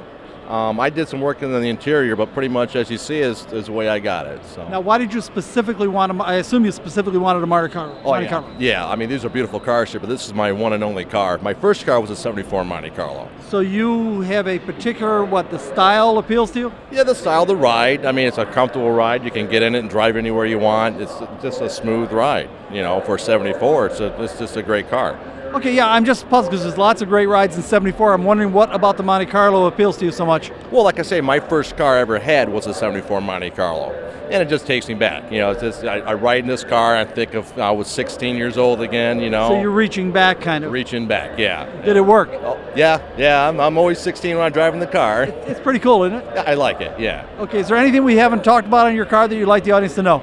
I did some work in the interior, but pretty much as you see is the way I got it. So. Now, why did you specifically want to, I assume you specifically wanted a Monte Carlo? Oh, yeah. Yeah, I mean, these are beautiful cars here, but this is my one and only car. My first car was a 74 Monte Carlo. So you have a particular, what, the style appeals to you? Yeah, the style, the ride. I mean, it's a comfortable ride. You can get in it and drive anywhere you want. It's just a smooth ride, you know, for 74. It's just a great car. Okay, yeah, I'm just puzzled because there's lots of great rides in 74. I'm wondering what about the Monte Carlo appeals to you so much? Well, like I say, my first car I ever had was a 74 Monte Carlo, and it just takes me back. You know, it's just, I ride in this car, I think of I was 16 years old again, you know. So you're reaching back, kind of. Reaching back, yeah. Did it work? Oh, yeah, I'm always 16 when I'm driving the car. It's pretty cool, isn't it? I like it, yeah. Okay, is there anything we haven't talked about on your car that you'd like the audience to know?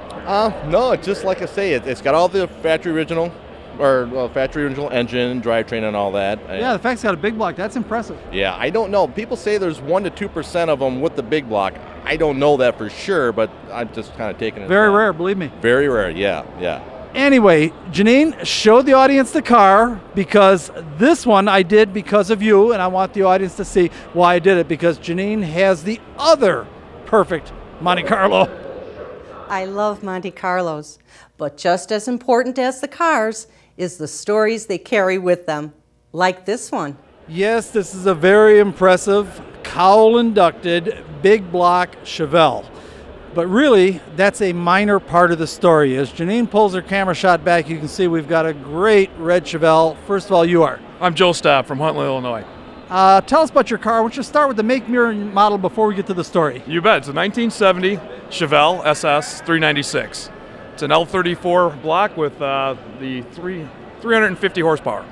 No, just like I say, it's got all the factory original. Factory original engine, drivetrain, and all that. Yeah, the fact it's got a big block, that's impressive. Yeah, I don't know. People say there's 1 to 2% of them with the big block. I don't know that for sure, but I'm just kind of taking it. Very rare, believe me. Very rare, yeah. Anyway, Jeannine, show the audience the car, because this one I did because of you, and I want the audience to see why I did it, because Jeannine has the other perfect Monte Carlo. I love Monte Carlos, but just as important as the cars is the stories they carry with them, like this one. Yes, this is a very impressive cowl-inducted big block Chevelle. But really, that's a minor part of the story. As Jeannine pulls her camera shot back, you can see we've got a great red Chevelle. First of all, you are? I'm Joel Staub from Huntley, Illinois. Tell us about your car. Why don't you start with the make, mirror, and model before we get to the story. You bet. It's a 1970 Chevelle SS 396. It's an L34 block with the 350 horsepower.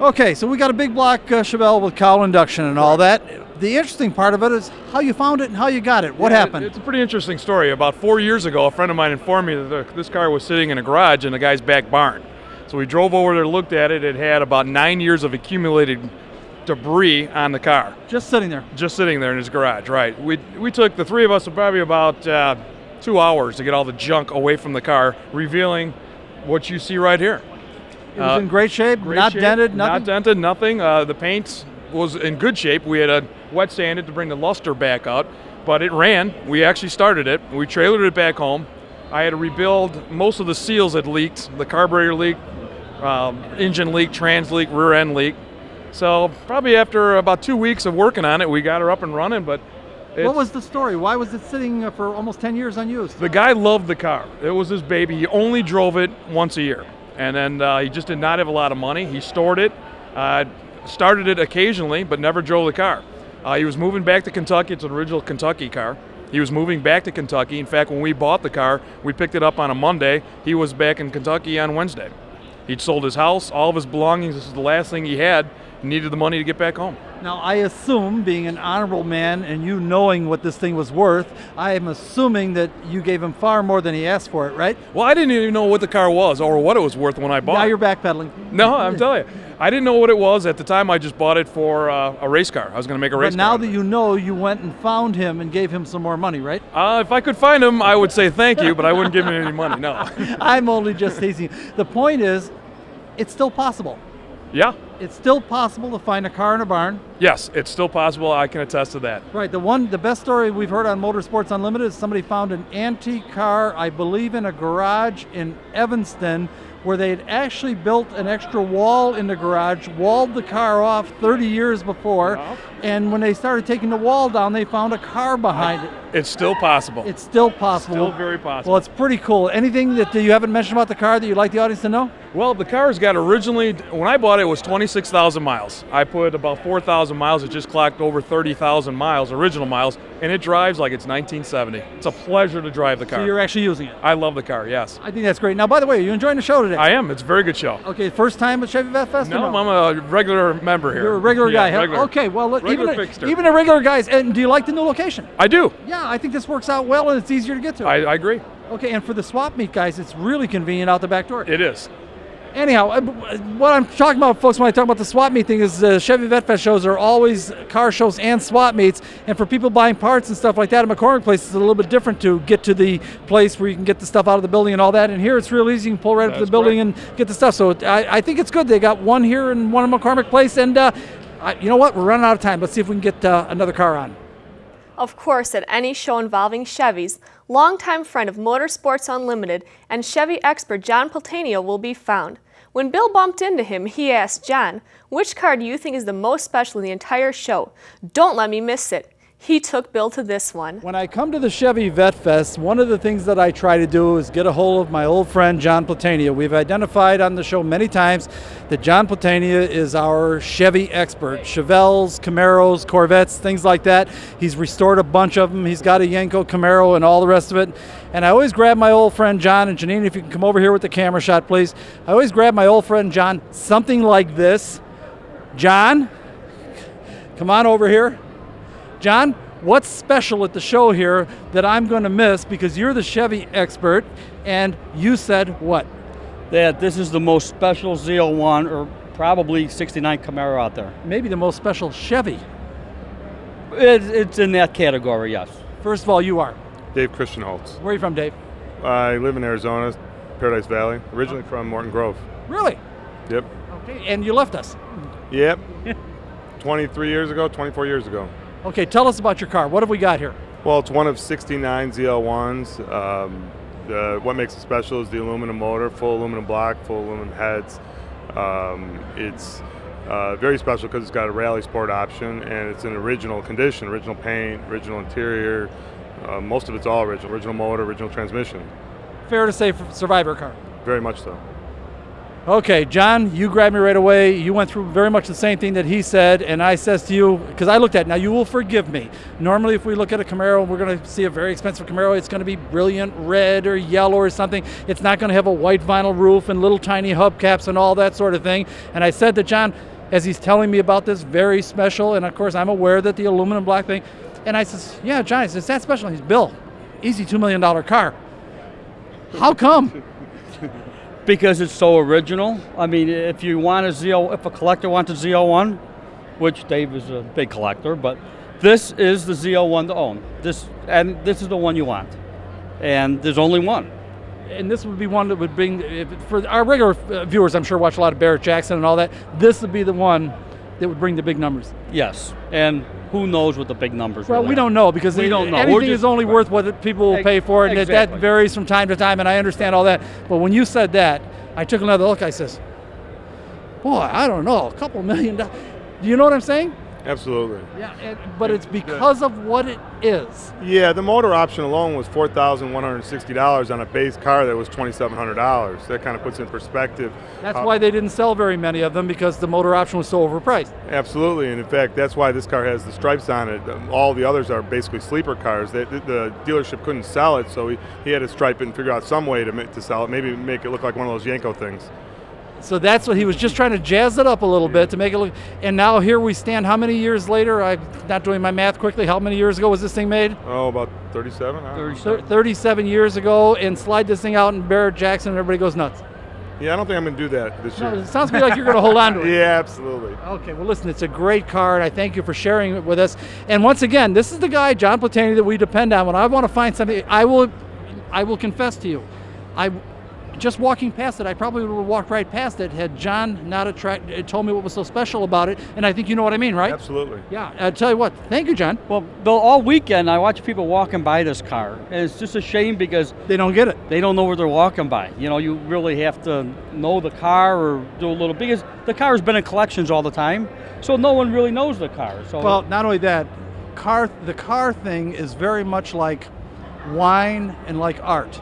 Okay, so we got a big block Chevelle with cowl induction and all that. the interesting part of it is how you found it and how you got it. What happened? It's a pretty interesting story. About 4 years ago, a friend of mine informed me that this car was sitting in a garage in a guy's back barn. So we drove over there, looked at it. It had about 9 years of accumulated debris on the car. Just sitting there? Just sitting there in his garage, right. We took, the three of us, probably about 2 hours to get all the junk away from the car, revealing what you see right here. It was in great shape, dented, nothing? Not dented, nothing. The paint was in good shape. We had a wet sanded to bring the luster back out, but it ran. We actually started it. We trailered it back home. I had to rebuild most of the seals that leaked. The carburetor leaked, engine leak, trans leak, rear end leak. So probably after about 2 weeks of working on it, we got her up and running. But what was the story? Why was it sitting for almost 10 years unused? The guy loved the car. It was his baby. He only drove it once a year. And then he just did not have a lot of money. He stored it, started it occasionally, but never drove the car. He was moving back to Kentucky. It's an original Kentucky car. He was moving back to Kentucky. In fact, when we bought the car, we picked it up on a Monday. He was back in Kentucky on Wednesday. He'd sold his house, all of his belongings. This is the last thing he had. He needed the money to get back home. Now, I assume, being an honorable man and you knowing what this thing was worth, I am assuming that you gave him far more than he asked for it, right? Well, I didn't even know what the car was or what it was worth when I bought it. Now you're backpedaling. No, I'm telling you. I didn't know what it was at the time. I just bought it for a race car. I was going to make a race car. But now that you know, you went and found him and gave him some more money, right? If I could find him, I would say thank you, but I wouldn't give him any money, no. I'm only just teasing. The point is, it's still possible. Yeah. It's still possible to find a car in a barn. Yes, it's still possible. I can attest to that. Right. The best story we've heard on Motorsports Unlimited is somebody found an antique car, I believe, in a garage in Evanston, where they had actually built an extra wall in the garage, walled the car off 30 years before, and when they started taking the wall down, they found a car behind it. It's still possible. It's still possible. Still very possible. Well, it's pretty cool. Anything that you haven't mentioned about the car that you'd like the audience to know? Well, the car's got originally, when I bought it, it was 26,000 miles. I put about 4,000 miles. It just clocked over 30,000 miles, original miles, and it drives like it's 1970. It's a pleasure to drive the car. So you're actually using it? I love the car, yes. I think that's great. Now, by the way, are you enjoying the show today? I am. It's a very good show. Okay, first time at ChevyVetteFest? No, I'm a regular member here. You're a regular guy. Yeah, regular. Okay, well, even a regular guy. And do you like the new location? I do. Yeah, I think this works out well, and it's easier to get to. I agree. Okay, and for the swap meet guys, it's really convenient out the back door. It is. Anyhow, what I'm talking about, folks, when I talk about the swap meet thing is the ChevyVetteFest shows are always car shows and swap meets. And for people buying parts and stuff like that at McCormick Place, it's a little bit different to get to the place where you can get the stuff out of the building and all that. And here it's real easy. You can pull right up to the building and get the stuff. So I think it's good. They got one here and one at McCormick Place. And you know what? We're running out of time. Let's see if we can get another car on. Of course, at any show involving Chevys, longtime friend of Motorsports Unlimited and Chevy expert John Pultenio will be found. When Bill bumped into him, he asked, "John, which car do you think is the most special in the entire show? Don't let me miss it." He took Bill to this one. When I come to the ChevyVetteFest, one of the things that I try to do is get a hold of my old friend John Pultenio. We've identified on the show many times that John Pultenio is our Chevy expert. Chevelles, Camaros, Corvettes, things like that. He's restored a bunch of them. He's got a Yenko Camaro and all the rest of it. And I always grab my old friend John, and Jeannine, if you can come over here with the camera shot, please. I always grab my old friend John something like this. John, come on over here. John, what's special at the show here that I'm going to miss because you're the Chevy expert, and you said what? That this is the most special Z01 or probably 69 Camaro out there. Maybe the most special Chevy. It's in that category, yes. First of all, you are? Dave Christian Holtz. Where are you from, Dave? I live in Arizona, Paradise Valley, originally from Morton Grove. Really? Yep. Okay, and you left us. Yep. 23 years ago, 24 years ago. Okay, tell us about your car. What have we got here? Well, it's one of 69 ZL1s. What makes it special is the aluminum motor, full aluminum block, full aluminum heads. It's very special because it's got a rally sport option, and it's in original condition, original paint, original interior. Most of it's all original, original motor, original transmission. Fair to say, survivor car. Very much so. Okay, John, you grabbed me right away. You went through very much the same thing that he said, and I says to you, because I looked at it, now you will forgive me. Normally if we look at a Camaro, we're going to see a very expensive Camaro. It's going to be brilliant red or yellow or something. It's not going to have a white vinyl roof and little tiny hubcaps and all that sort of thing. And I said to John, as he's telling me about this very special, and of course I'm aware that the aluminum black thing, and I says, yeah, Johnny, it's that special. And he's, Bill, easy $2 million car. How come? Because it's so original. I mean, if you want a if a collector wants a Z01, which Dave is a big collector, but this is the Z01 to own. This is the one you want. And there's only one. And this would be one that would bring, for our regular viewers, I'm sure watch a lot of Barrett Jackson and all that, this would be the one that would bring the big numbers. Yes, and who knows what the big numbers are. Well, we don't know, because we don't know. Anything is only worth what people will pay for, and that varies from time to time, and I understand all that. But when you said that, I took another look. I says, boy, I don't know, a couple $1 million. Do you know what I'm saying? Absolutely. Yeah, but it's because of what it is. Yeah, the motor option alone was $4,160 on a base car that was $2,700. That kind of puts in perspective. That's why they didn't sell very many of them, because the motor option was so overpriced. Absolutely, and in fact, that's why this car has the stripes on it. All the others are basically sleeper cars. The dealership couldn't sell it, so he had to stripe it and figure out some way to sell it, maybe make it look like one of those Yenko things. So that's what he was just trying to jazz it up a little bit to make it look, and now here we stand, how many years later? I'm not doing my math quickly. How many years ago was this thing made? Oh, about 37? 37 years ago, and slide this thing out in Barrett Jackson and everybody goes nuts. Yeah, I don't think I'm going to do that this year. It sounds to me like you're going to hold on to it. Yeah, absolutely. Okay, well listen, it's a great card. I thank you for sharing it with us. And once again, this is the guy, John Platani, that we depend on. When I want to find something, I will confess to you, just walking past it, I probably would have walked right past it had John not told me what was so special about it, and I think you know what I mean, right? Absolutely. Yeah, I tell you what, thank you, John. Well, Bill, all weekend I watch people walking by this car, and it's just a shame because they don't get it. They don't know where they're walking by. You know, you really have to know the car or do a little, because the car's been in collections all the time, so no one really knows the car. So. Well, not only that, the car thing is very much like wine and like art.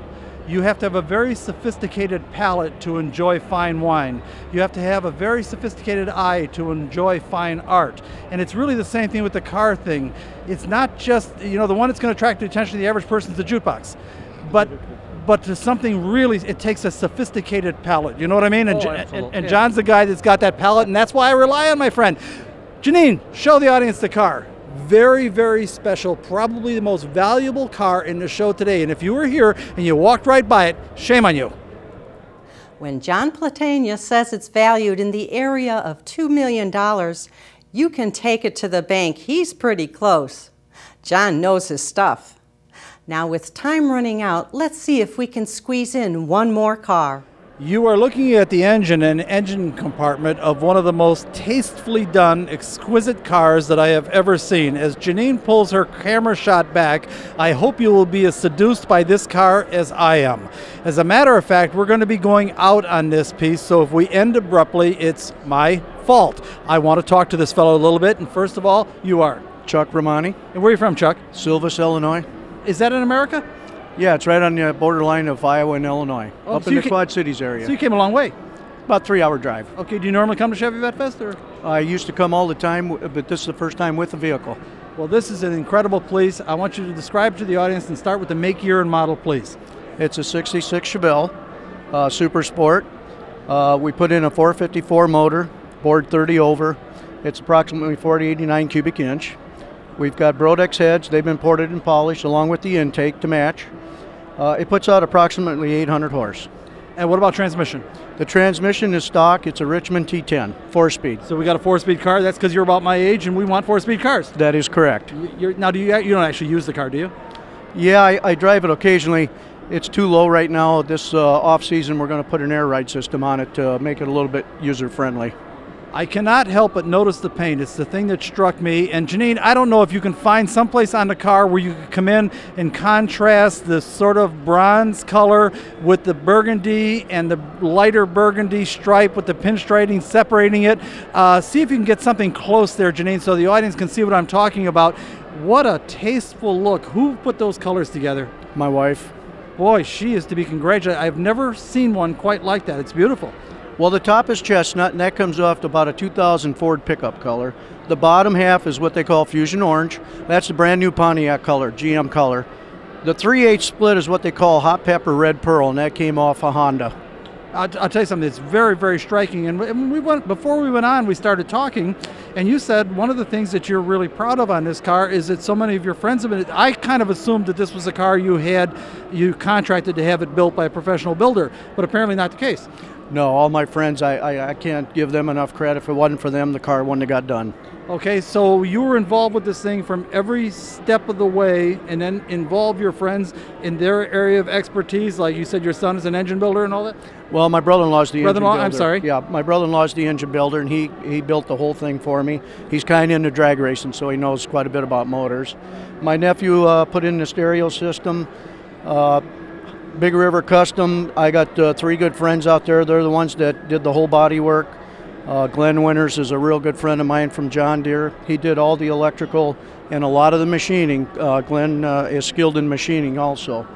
You have to have a very sophisticated palate to enjoy fine wine. You have to have a very sophisticated eye to enjoy fine art. And it's really the same thing with the car thing. It's not just, you know, the one that's going to attract the attention of the average person is the jukebox. But to something really, it takes a sophisticated palate. You know what I mean? And, and John's the guy that's got that palate, and that's why I rely on my friend. Jeannine, show the audience the car. Very, very special, probably the most valuable car in the show today. And if you were here and you walked right by it, shame on you. When John Platani says it's valued in the area of $2 million, you can take it to the bank. He's pretty close. John knows his stuff. Now with time running out, let's see if we can squeeze in one more car. You are looking at the engine and engine compartment of one of the most tastefully done, exquisite cars that I have ever seen. As Jeannine pulls her camera shot back, I hope you will be as seduced by this car as I am. As a matter of fact, we're going to be going out on this piece, so if we end abruptly, it's my fault. I want to talk to this fellow a little bit, and first of all, you are? Chuck Romani. And where are you from, Chuck? Silvis, Illinois. Is that in America? Yeah, it's right on the borderline of Iowa and Illinois, up in the Quad Cities area. So you came a long way. About 3-hour drive. Okay, do you normally come to ChevyVetteFest? I used to come all the time, but this is the first time with the vehicle. Well, this is an incredible piece. I want you to describe to the audience and start with the make, year, and model, please. It's a 66 Chevelle, Super Sport. We put in a 454 motor, bored 30 over. It's approximately 4089 cubic inch. We've got Brodex heads. They've been ported and polished along with the intake to match. It puts out approximately 800 horse. And what about transmission? The transmission is stock. It's a Richmond T10, 4-speed. So we got a 4-speed car. That's because you're about my age and we want 4-speed cars. That is correct. Now, you don't actually use the car, do you? Yeah, I drive it occasionally. It's too low right now. This off-season, we're going to put an air ride system on it to make it a little bit user-friendly. I cannot help but notice the paint. It's the thing that struck me. And Jeannine, I don't know if you can find someplace on the car where you could come in and contrast this sort of bronze color with the burgundy and the lighter burgundy stripe with the pinstriping separating it. See if you can get something close there, Jeannine, so the audience can see what I'm talking about. What a tasteful look. Who put those colors together? My wife. Boy, she is to be congratulated. I've never seen one quite like that. It's beautiful. Well, the top is chestnut, and that comes off to about a 2000 Ford pickup color. The bottom half is what they call fusion orange. That's the brand new Pontiac color, GM color. The 3/8 split is what they call hot pepper red pearl, and that came off a Honda. I'll tell you something that's very, very striking. And before we went on, we started talking, and you said one of the things that you're really proud of on this car is that so many of your friends have been. I kind of assumed that this was a car you contracted to have it built by a professional builder, but apparently not the case. No, all my friends, I can't give them enough credit. If it wasn't for them, the car wouldn't have got done. Okay, so you were involved with this thing from every step of the way, and then involve your friends in their area of expertise. Like you said, your son is an engine builder and all that? Well, my brother-in-law's the engine builder. I'm sorry. Yeah, my brother-in-law's the engine builder, and he built the whole thing for me. He's kind of into drag racing, so he knows quite a bit about motors. My nephew put in the stereo system. Big River Custom, I got three good friends out there. They're the ones that did the whole body work. Glenn Winters is a real good friend of mine from John Deere. He did all the electrical and a lot of the machining. Glenn is skilled in machining also.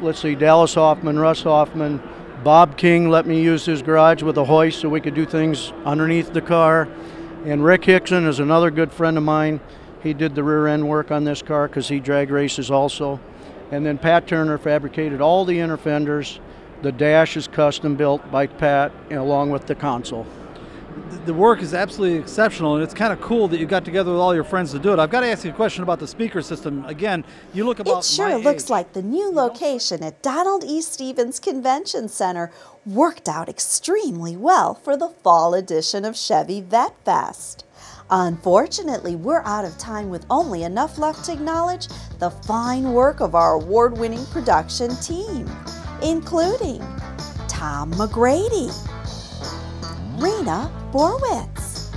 Let's see, Dallas Hoffman, Russ Hoffman, Bob King let me use his garage with a hoist so we could do things underneath the car. And Rick Hickson is another good friend of mine. He did the rear end work on this car because he drag races also. And then Pat Turner fabricated all the inner fenders. The dash is custom built by Pat, and along with the console. The work is absolutely exceptional, and it's kind of cool that you got together with all your friends to do it. I've got to ask you a question about the speaker system. Again, you look about my age. It sure looks like the new location at Donald E. Stephens Convention Center worked out extremely well for the fall edition of ChevyVetteFest. Unfortunately, we're out of time with only enough left to acknowledge the fine work of our award-winning production team, including Tom McGrady, Rena Borowitz,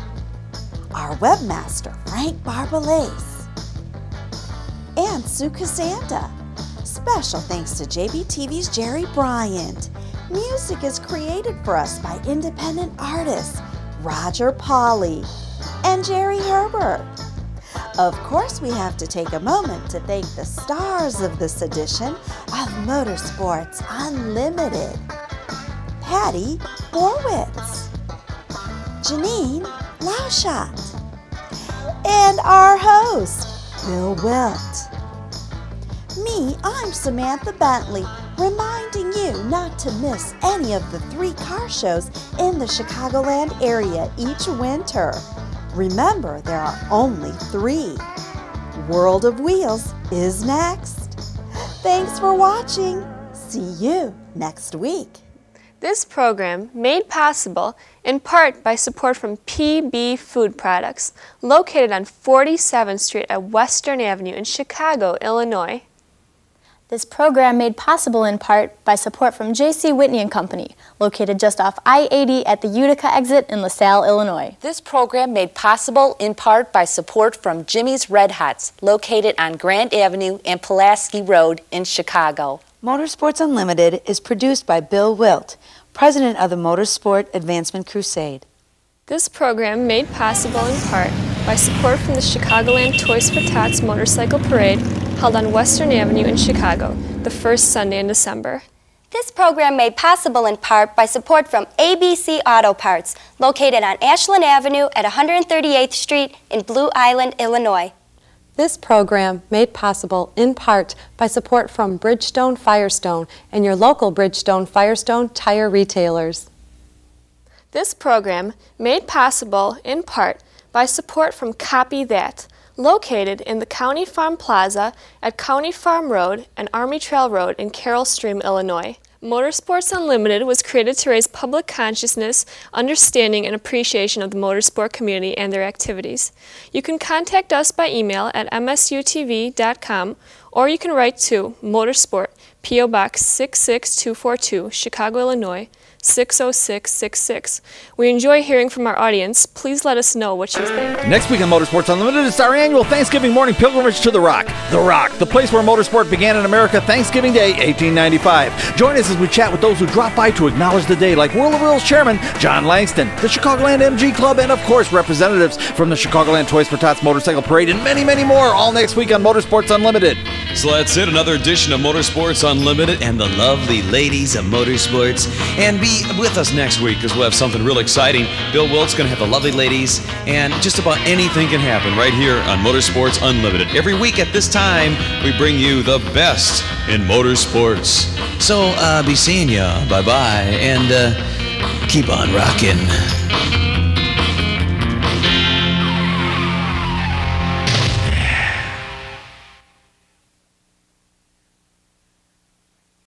our webmaster, Frank Barbalace, and Sue Casanda. Special thanks to JBTV's Jerry Bryant. Music is created for us by independent artists Roger Pauley and Jerry Herbert. Of course, we have to take a moment to thank the stars of this edition of Motorsports Unlimited. Patty Borowitz, Jeannine Laushot, and our host, Bill Wilt. Me, I'm Samantha Bentley, reminding you not to miss any of the 3 car shows in the Chicagoland area each winter. Remember, there are only 3. World of Wheels is next. Thanks for watching. See you next week. This program made possible in part by support from PB Food Products, located on 47th Street at Western Avenue in Chicago, Illinois. This program made possible in part by support from J.C. Whitney & Company, located just off I-80 at the Utica exit in LaSalle, Illinois. This program made possible in part by support from Jimmy's Red Hots, located on Grand Avenue and Pulaski Road in Chicago. Motorsports Unlimited is produced by Bill Wilt, president of the Motorsport Advancement Crusade. This program made possible in part by support from the Chicagoland Toys for Tots Motorcycle Parade, held on Western Avenue in Chicago, the first Sunday in December. This program made possible in part by support from ABC Auto Parts, located on Ashland Avenue at 138th Street in Blue Island, Illinois. This program made possible in part by support from Bridgestone Firestone and your local Bridgestone Firestone tire retailers. This program made possible in part by support from Copy That, located in the County Farm Plaza at County Farm Road and Army Trail Road in Carroll Stream, Illinois. Motorsports Unlimited was created to raise public consciousness, understanding, and appreciation of the motorsport community and their activities. You can contact us by email at msutv.com, or you can write to Motorsport, P.O. Box 66242, Chicago, Illinois, 60666. We enjoy hearing from our audience. Please let us know what you think. Next week on Motorsports Unlimited, it's our annual Thanksgiving morning pilgrimage to The Rock. The Rock, the place where motorsport began in America, Thanksgiving Day, 1895. Join us as we chat with those who drop by to acknowledge the day, like World of Wheels chairman John Langston, the Chicagoland MG Club, and of course, representatives from the Chicagoland Toys for Tots Motorcycle Parade, and many, many more, all next week on Motorsports Unlimited. So that's it, another edition of Motorsports Unlimited and the lovely ladies of Motorsports. And be with us next week because we'll have something real exciting. Bill Wilt's going to have the lovely ladies, and just about anything can happen right here on Motorsports Unlimited. Every week at this time, we bring you the best in motorsports. So be seeing ya. Bye-bye, and keep on rocking.